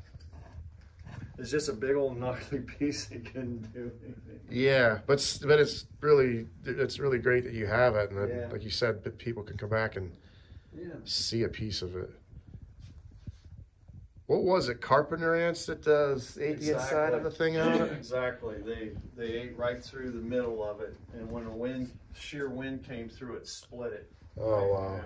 It's just a big old gnarly piece that couldn't do anything. Yeah, but it's really great that you have it, and then, like you said, that people can come back and see a piece of it. What was it, carpenter ants that ate the inside of the thing out of it? Exactly. They ate right through the middle of it, and when a sheer wind came through, it split it. Oh right, wow.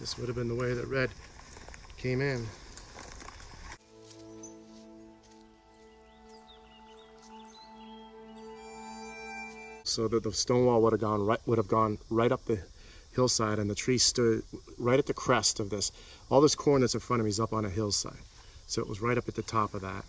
This would have been the way that Red came in. So that the stone wall would have gone right up the hillside, and the tree stood right at the crest of this. All this corn that's in front of me is up on a hillside. So it was right up at the top of that.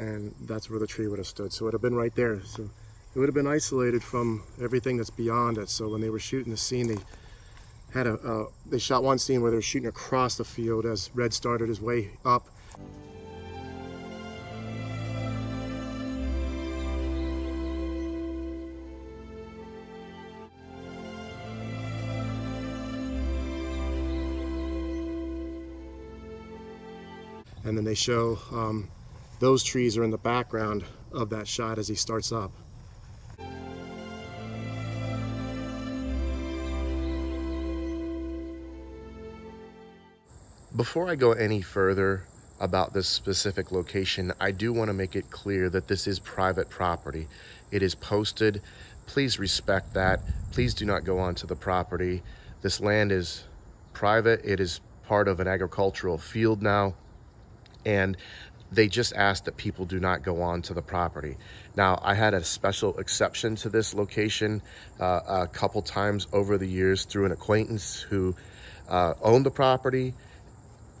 And that's where the tree would have stood. So it would have been right there. So it would have been isolated from everything that's beyond it. So when they were shooting the scene, they had a they shot one scene where they were shooting across the field as Red started his way up. And then they show those trees are in the background of that shot as he starts up. Before I go any further about this specific location, I do want to make it clear that this is private property. It is posted. Please respect that. Please do not go onto the property. This land is private. It is part of an agricultural field now, and they just asked that people do not go on to the property. Now, I had a special exception to this location a couple times over the years through an acquaintance who owned the property.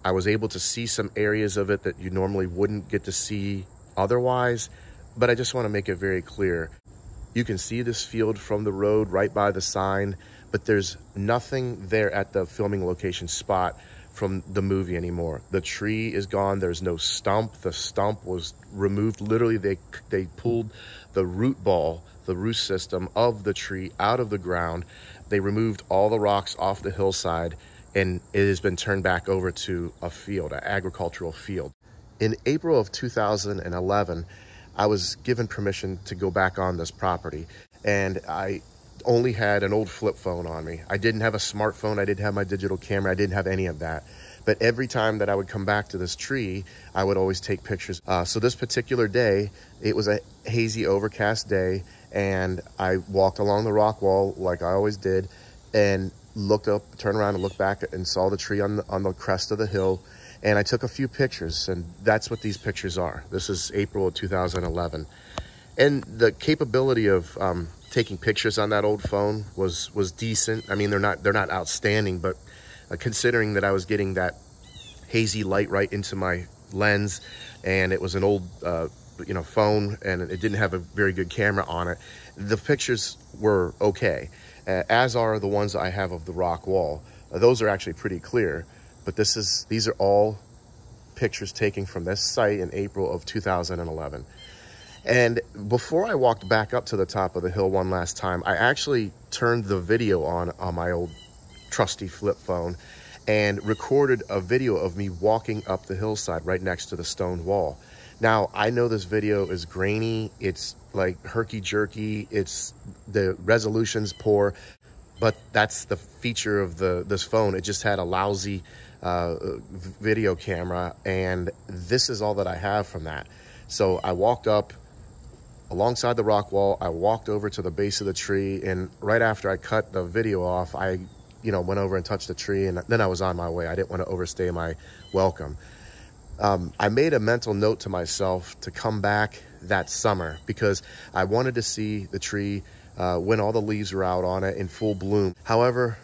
I was able to see some areas of it that you normally wouldn't get to see otherwise, but I just want to make it very clear. You can see this field from the road right by the sign, but there's nothing there at the filming location spot from the movie anymore. The tree is gone. There's no stump. The stump was removed. Literally, they pulled the root ball, the root system of the tree out of the ground. They removed all the rocks off the hillside, and it has been turned back over to a field, an agricultural field. In April of 2011, I was given permission to go back on this property, and I only had an old flip phone on me. I didn't have a smartphone. I didn't have my digital camera. I didn't have any of that. But every time that I would come back to this tree, I would always take pictures. So this particular day, it was a hazy, overcast day, and I walked along the rock wall like I always did, and looked up, turned around and looked back and saw the tree on the crest of the hill. And I took a few pictures, and that's what these pictures are. This is April of 2011. And the capability of taking pictures on that old phone was decent. I mean, they're not outstanding, but considering that I was getting that hazy light right into my lens, and it was an old phone, and it didn't have a very good camera on it, the pictures were okay, as are the ones I have of the rock wall. Those are actually pretty clear, but these are all pictures taken from this site in April of 2011. And before I walked back up to the top of the hill one last time, I actually turned the video on my old trusty flip phone and recorded a video of me walking up the hillside right next to the stone wall. Now, I know this video is grainy. It's like herky-jerky. The resolution's poor, but that's the feature of this phone. It just had a lousy video camera, and this is all that I have from that. So I walked up alongside the rock wall. I walked over to the base of the tree, and right after I cut the video off, I went over and touched the tree, and then I was on my way. I didn't want to overstay my welcome. I made a mental note to myself to come back that summer because I wanted to see the tree when all the leaves were out on it in full bloom. However,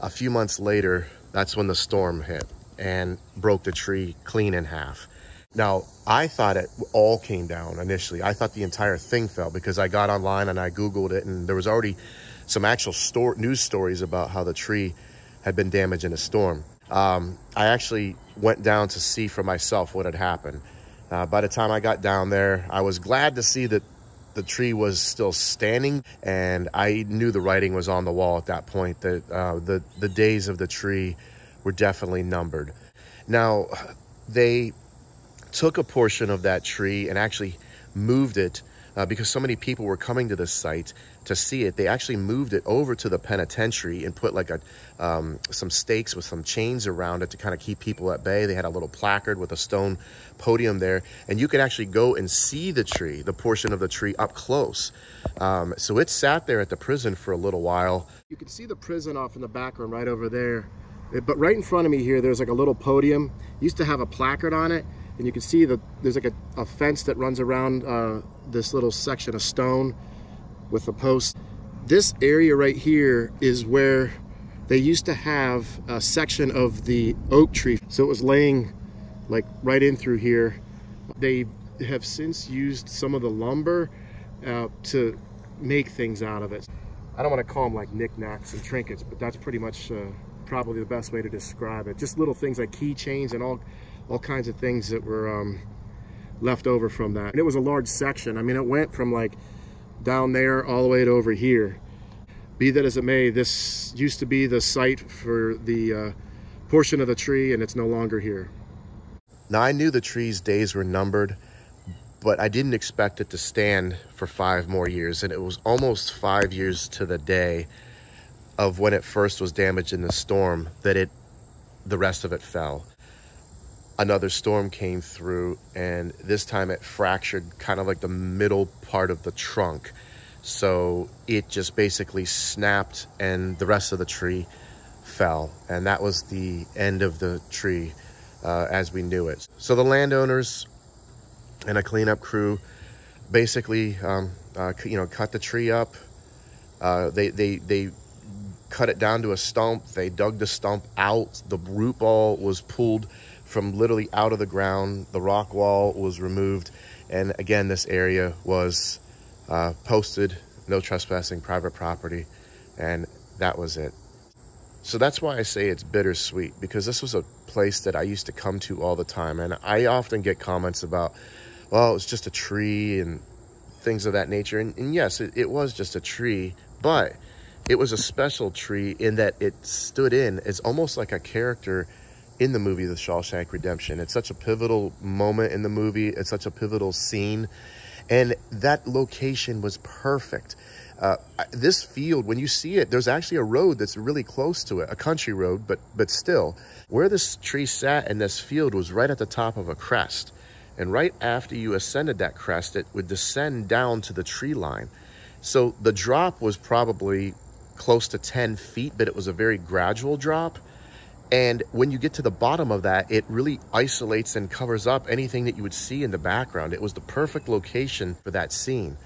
a few months later, that's when the storm hit and broke the tree clean in half. Now, I thought it all came down initially. I thought the entire thing fell because I got online and I Googled it, and there was already some actual news stories about how the tree had been damaged in a storm. I actually went down to see for myself what had happened. By the time I got down there, I was glad to see that the tree was still standing, and I knew the writing was on the wall at that point, that the days of the tree were definitely numbered. Now, they took a portion of that tree and actually moved it because so many people were coming to this site to see it, they actually moved it over to the penitentiary and put like a some stakes with some chains around it to kind of keep people at bay. They had a little placard with a stone podium there, and you could actually go and see the tree, the portion of the tree up close. So it sat there at the prison for a little while. You could see the prison off in the background right over there. But right in front of me here, there's like a little podium. It used to have a placard on it, and you can see that there's like a fence that runs around this little section of stone with a post. This area right here is where they used to have a section of the oak tree. So it was laying like right in through here. They have since used some of the lumber to make things out of it. I don't want to call them like knickknacks and trinkets, but that's pretty much probably the best way to describe it. Just little things like keychains and all kinds of things that were left over from that. And it was a large section. I mean, it went from like down there all the way to over here. Be that as it may, this used to be the site for the portion of the tree, and it's no longer here. Now, I knew the tree's days were numbered, but I didn't expect it to stand for 5 more years, and it was almost 5 years to the day of when it first was damaged in the storm that the rest of it fell. Another storm came through, and this time it fractured kind of like the middle part of the trunk. So it just basically snapped, and the rest of the tree fell. And that was the end of the tree as we knew it. So the landowners and a cleanup crew basically cut the tree up. They cut it down to a stump. They dug the stump out. The root ball was pulled from literally out of the ground. The rock wall was removed. And again, this area was posted, no trespassing, private property. And that was it. So that's why I say it's bittersweet, because this was a place that I used to come to all the time. And I often get comments about, well, it's just a tree and things of that nature. And yes, it was just a tree, but it was a special tree in that it stood in. It's almost like a character in the movie, The Shawshank Redemption. It's such a pivotal moment in the movie. It's such a pivotal scene. And that location was perfect. This field, when you see it, there's actually a road that's really close to it, a country road, but still. Where this tree sat in this field was right at the top of a crest. And right after you ascended that crest, it would descend down to the tree line. So the drop was probably close to 10 feet, but it was a very gradual drop. And when you get to the bottom of that, it really isolates and covers up anything that you would see in the background. It was the perfect location for that scene.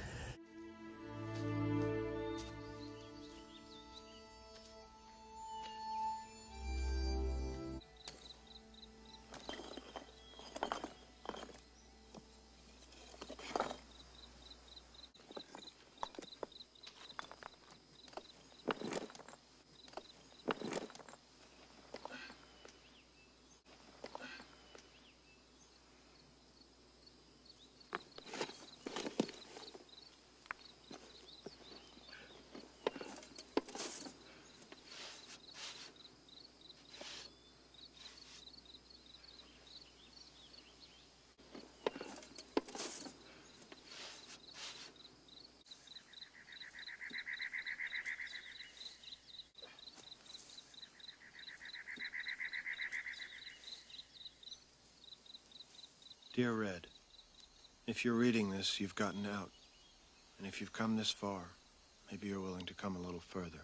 Dear Red, if you're reading this, you've gotten out. And if you've come this far, maybe you're willing to come a little further.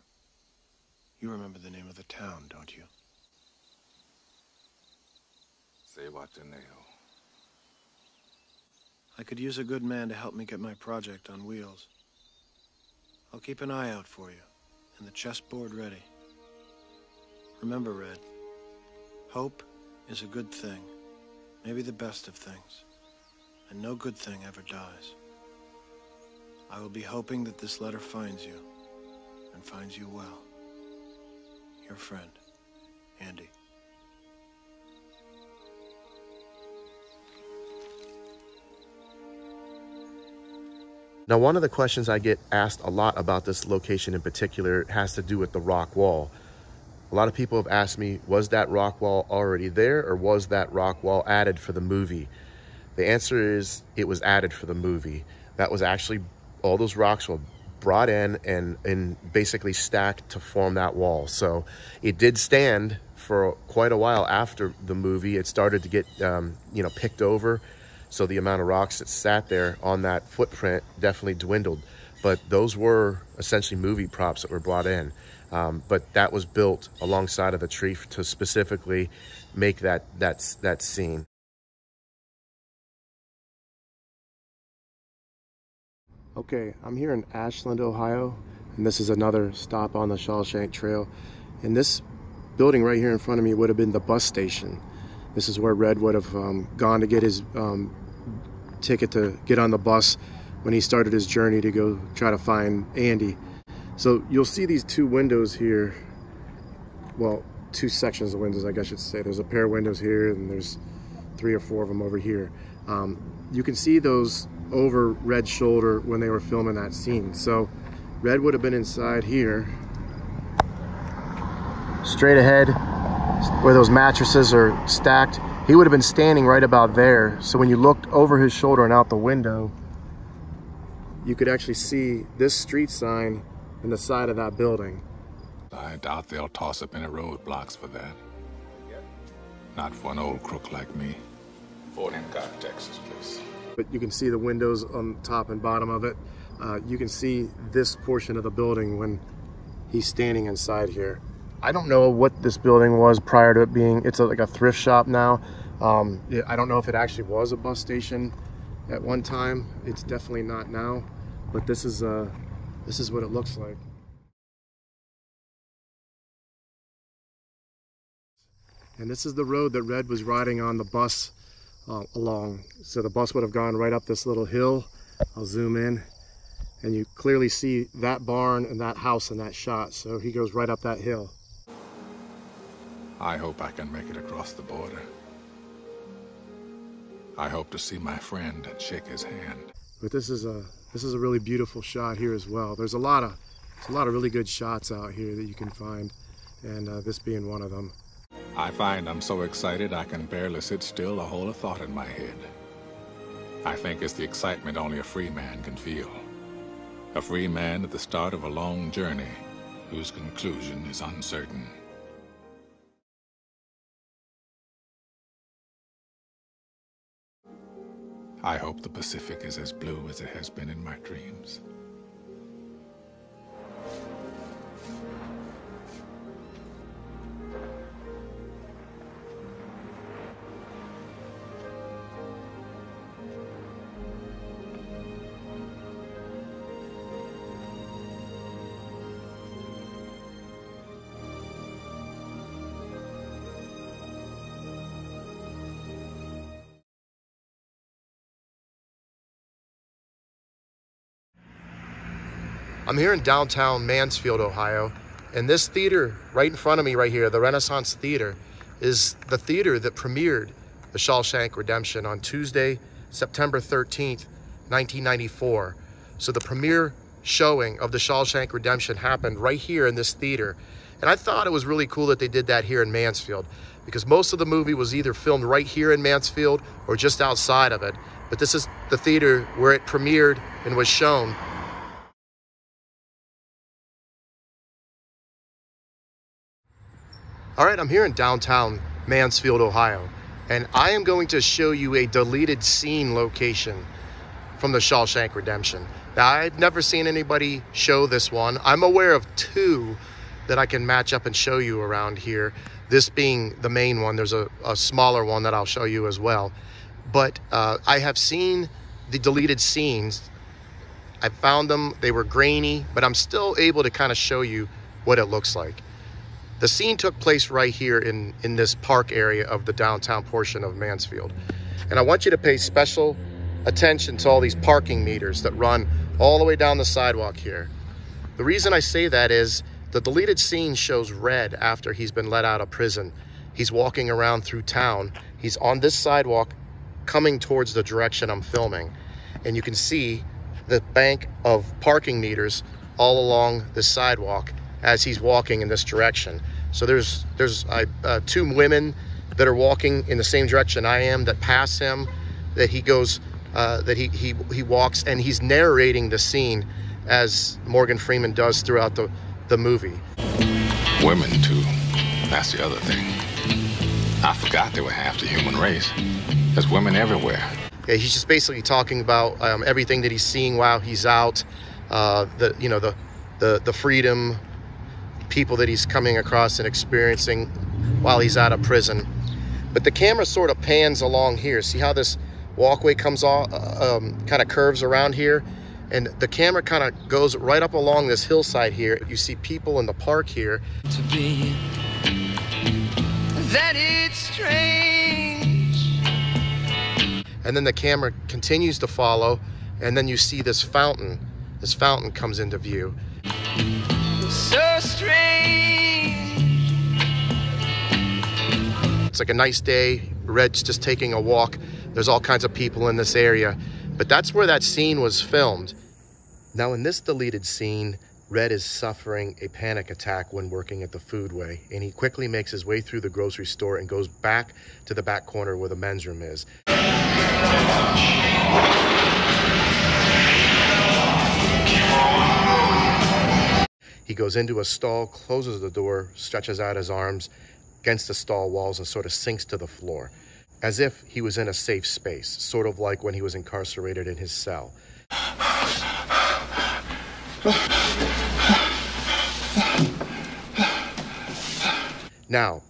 You remember the name of the town, don't you? Zihuatanejo. I could use a good man to help me get my project on wheels. I'll keep an eye out for you, and the chessboard ready. Remember, Red, hope is a good thing. Maybe the best of things, and no good thing ever dies. I will be hoping that this letter finds you, and finds you well. Your friend, Andy. Now, one of the questions I get asked a lot about this location in particular has to do with the rock wall. A lot of people have asked me, was that rock wall already there, or was that rock wall added for the movie? The answer is, it was added for the movie. that was actually, all those rocks were brought in and basically stacked to form that wall. So it did stand for quite a while after the movie. It started to get, you know, picked over. So the amount of rocks that sat there on that footprint definitely dwindled. But those were essentially movie props that were brought in. But that was built alongside of a tree to specifically make that scene. Okay, I'm here in Ashland, Ohio, and this is another stop on the Shawshank Trail. And this building right here in front of me would have been the bus station. This is where Red would have gone to get his ticket to get on the bus when he started his journey to go try to find Andy. So you'll see these two windows here. Well, two sections of windows, I guess I should say. There's a pair of windows here, and there's three or four of them over here. You can see those over Red's shoulder when they were filming that scene. So Red would have been inside here. Straight ahead where those mattresses are stacked, he would have been standing right about there. So when you looked over his shoulder and out the window, you could actually see this street sign in the side of that building. I doubt they'll toss up any roadblocks for that. Not for an old crook like me. Fort Hancock, Texas, please. But you can see the windows on top and bottom of it. You can see this portion of the building when he's standing inside here. I don't know what this building was prior to it being, it's like a thrift shop now. I don't know if it actually was a bus station at one time. It's definitely not now, but this is what it looks like. And this is the road that Red was riding on the bus along. So the bus would have gone right up this little hill. I'll zoom in, and you clearly see that barn and that house in that shot. So he goes right up that hill. I hope I can make it across the border. I hope to see my friend and shake his hand. But this is a really beautiful shot here as well. There's a lot of really good shots out here that you can find, and this being one of them. I find I'm so excited I can barely sit still or hold a thought in my head. I think it's the excitement only a free man can feel. A free man at the start of a long journey whose conclusion is uncertain. I hope the Pacific is as blue as it has been in my dreams. I'm here in downtown Mansfield, Ohio, and this theater right in front of me right here, the Renaissance Theater, is the theater that premiered The Shawshank Redemption on Tuesday, September 13th, 1994. So the premiere showing of The Shawshank Redemption happened right here in this theater. And I thought it was really cool that they did that here in Mansfield, because most of the movie was either filmed right here in Mansfield or just outside of it. But this is the theater where it premiered and was shown. All right, I'm here in downtown Mansfield, Ohio, and I am going to show you a deleted scene location from The Shawshank Redemption. Now, I've never seen anybody show this one. I'm aware of two that I can match up and show you around here. This being the main one. There's a smaller one that I'll show you as well. But I have seen the deleted scenes. I found them, they were grainy, but I'm still able to kind of show you what it looks like. The scene took place right here in this park area of the downtown portion of Mansfield. And I want you to pay special attention to all these parking meters that run all the way down the sidewalk here. The reason I say that is the deleted scene shows Red after he's been let out of prison. He's walking around through town. He's on this sidewalk coming towards the direction I'm filming. And you can see the bank of parking meters all along the sidewalk as he's walking in this direction. So there's two women that are walking in the same direction I am that pass him, that he goes that he walks, and he's narrating the scene as Morgan Freeman does throughout the movie. Women, too. That's the other thing. I forgot they were half the human race. There's women everywhere. Yeah, he's just basically talking about everything that he's seeing while he's out, the freedom, people that he's coming across and experiencing while he's out of prison. But the camera sort of pans along here. See how this walkway comes off, kind of curves around here, and the camera kind of goes right up along this hillside here. You see people in the park here. To be that it's strange. And then the camera continues to follow, and then you see this fountain. This fountain comes into view. So strange. It's like a nice day. Red's just taking a walk. There's all kinds of people in this area. But that's where that scene was filmed. Now in this deleted scene, Red is suffering a panic attack when working at the Foodway, and he quickly makes his way through the grocery store and goes back to the back corner where the men's room is. He goes into a stall, closes the door, stretches out his arms against the stall walls, and sort of sinks to the floor, as if he was in a safe space, sort of like when he was incarcerated in his cell. Now,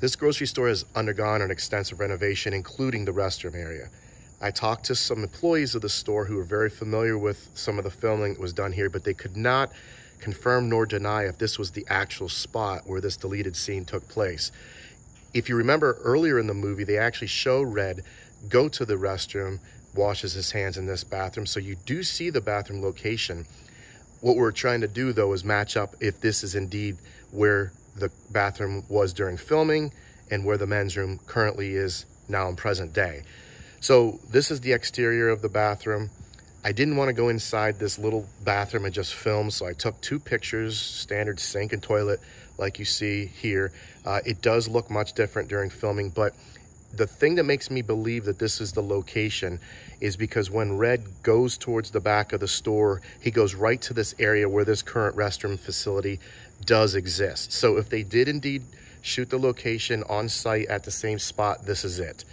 this grocery store has undergone an extensive renovation, including the restroom area. I talked to some employees of the store who were very familiar with some of the filming that was done here, but they could not confirm nor deny if this was the actual spot where this deleted scene took place. If you remember earlier in the movie, they actually show Red go to the restroom, washes his hands in this bathroom, so you do see the bathroom location. What we're trying to do, though, is match up if this is indeed where the bathroom was during filming and where the men's room currently is now in present day. So this is the exterior of the bathroom. I didn't want to go inside this little bathroom and just film, so I took two pictures, standard sink and toilet, like you see here. It does look much different during filming, but the thing that makes me believe that this is the location is because when Red goes towards the back of the store, he goes right to this area where this current restroom facility does exist. So if they did indeed shoot the location on site at the same spot, this is it.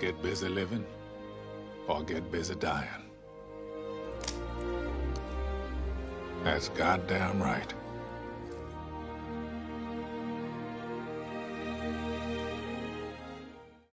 Get busy living, or get busy dying. That's goddamn right.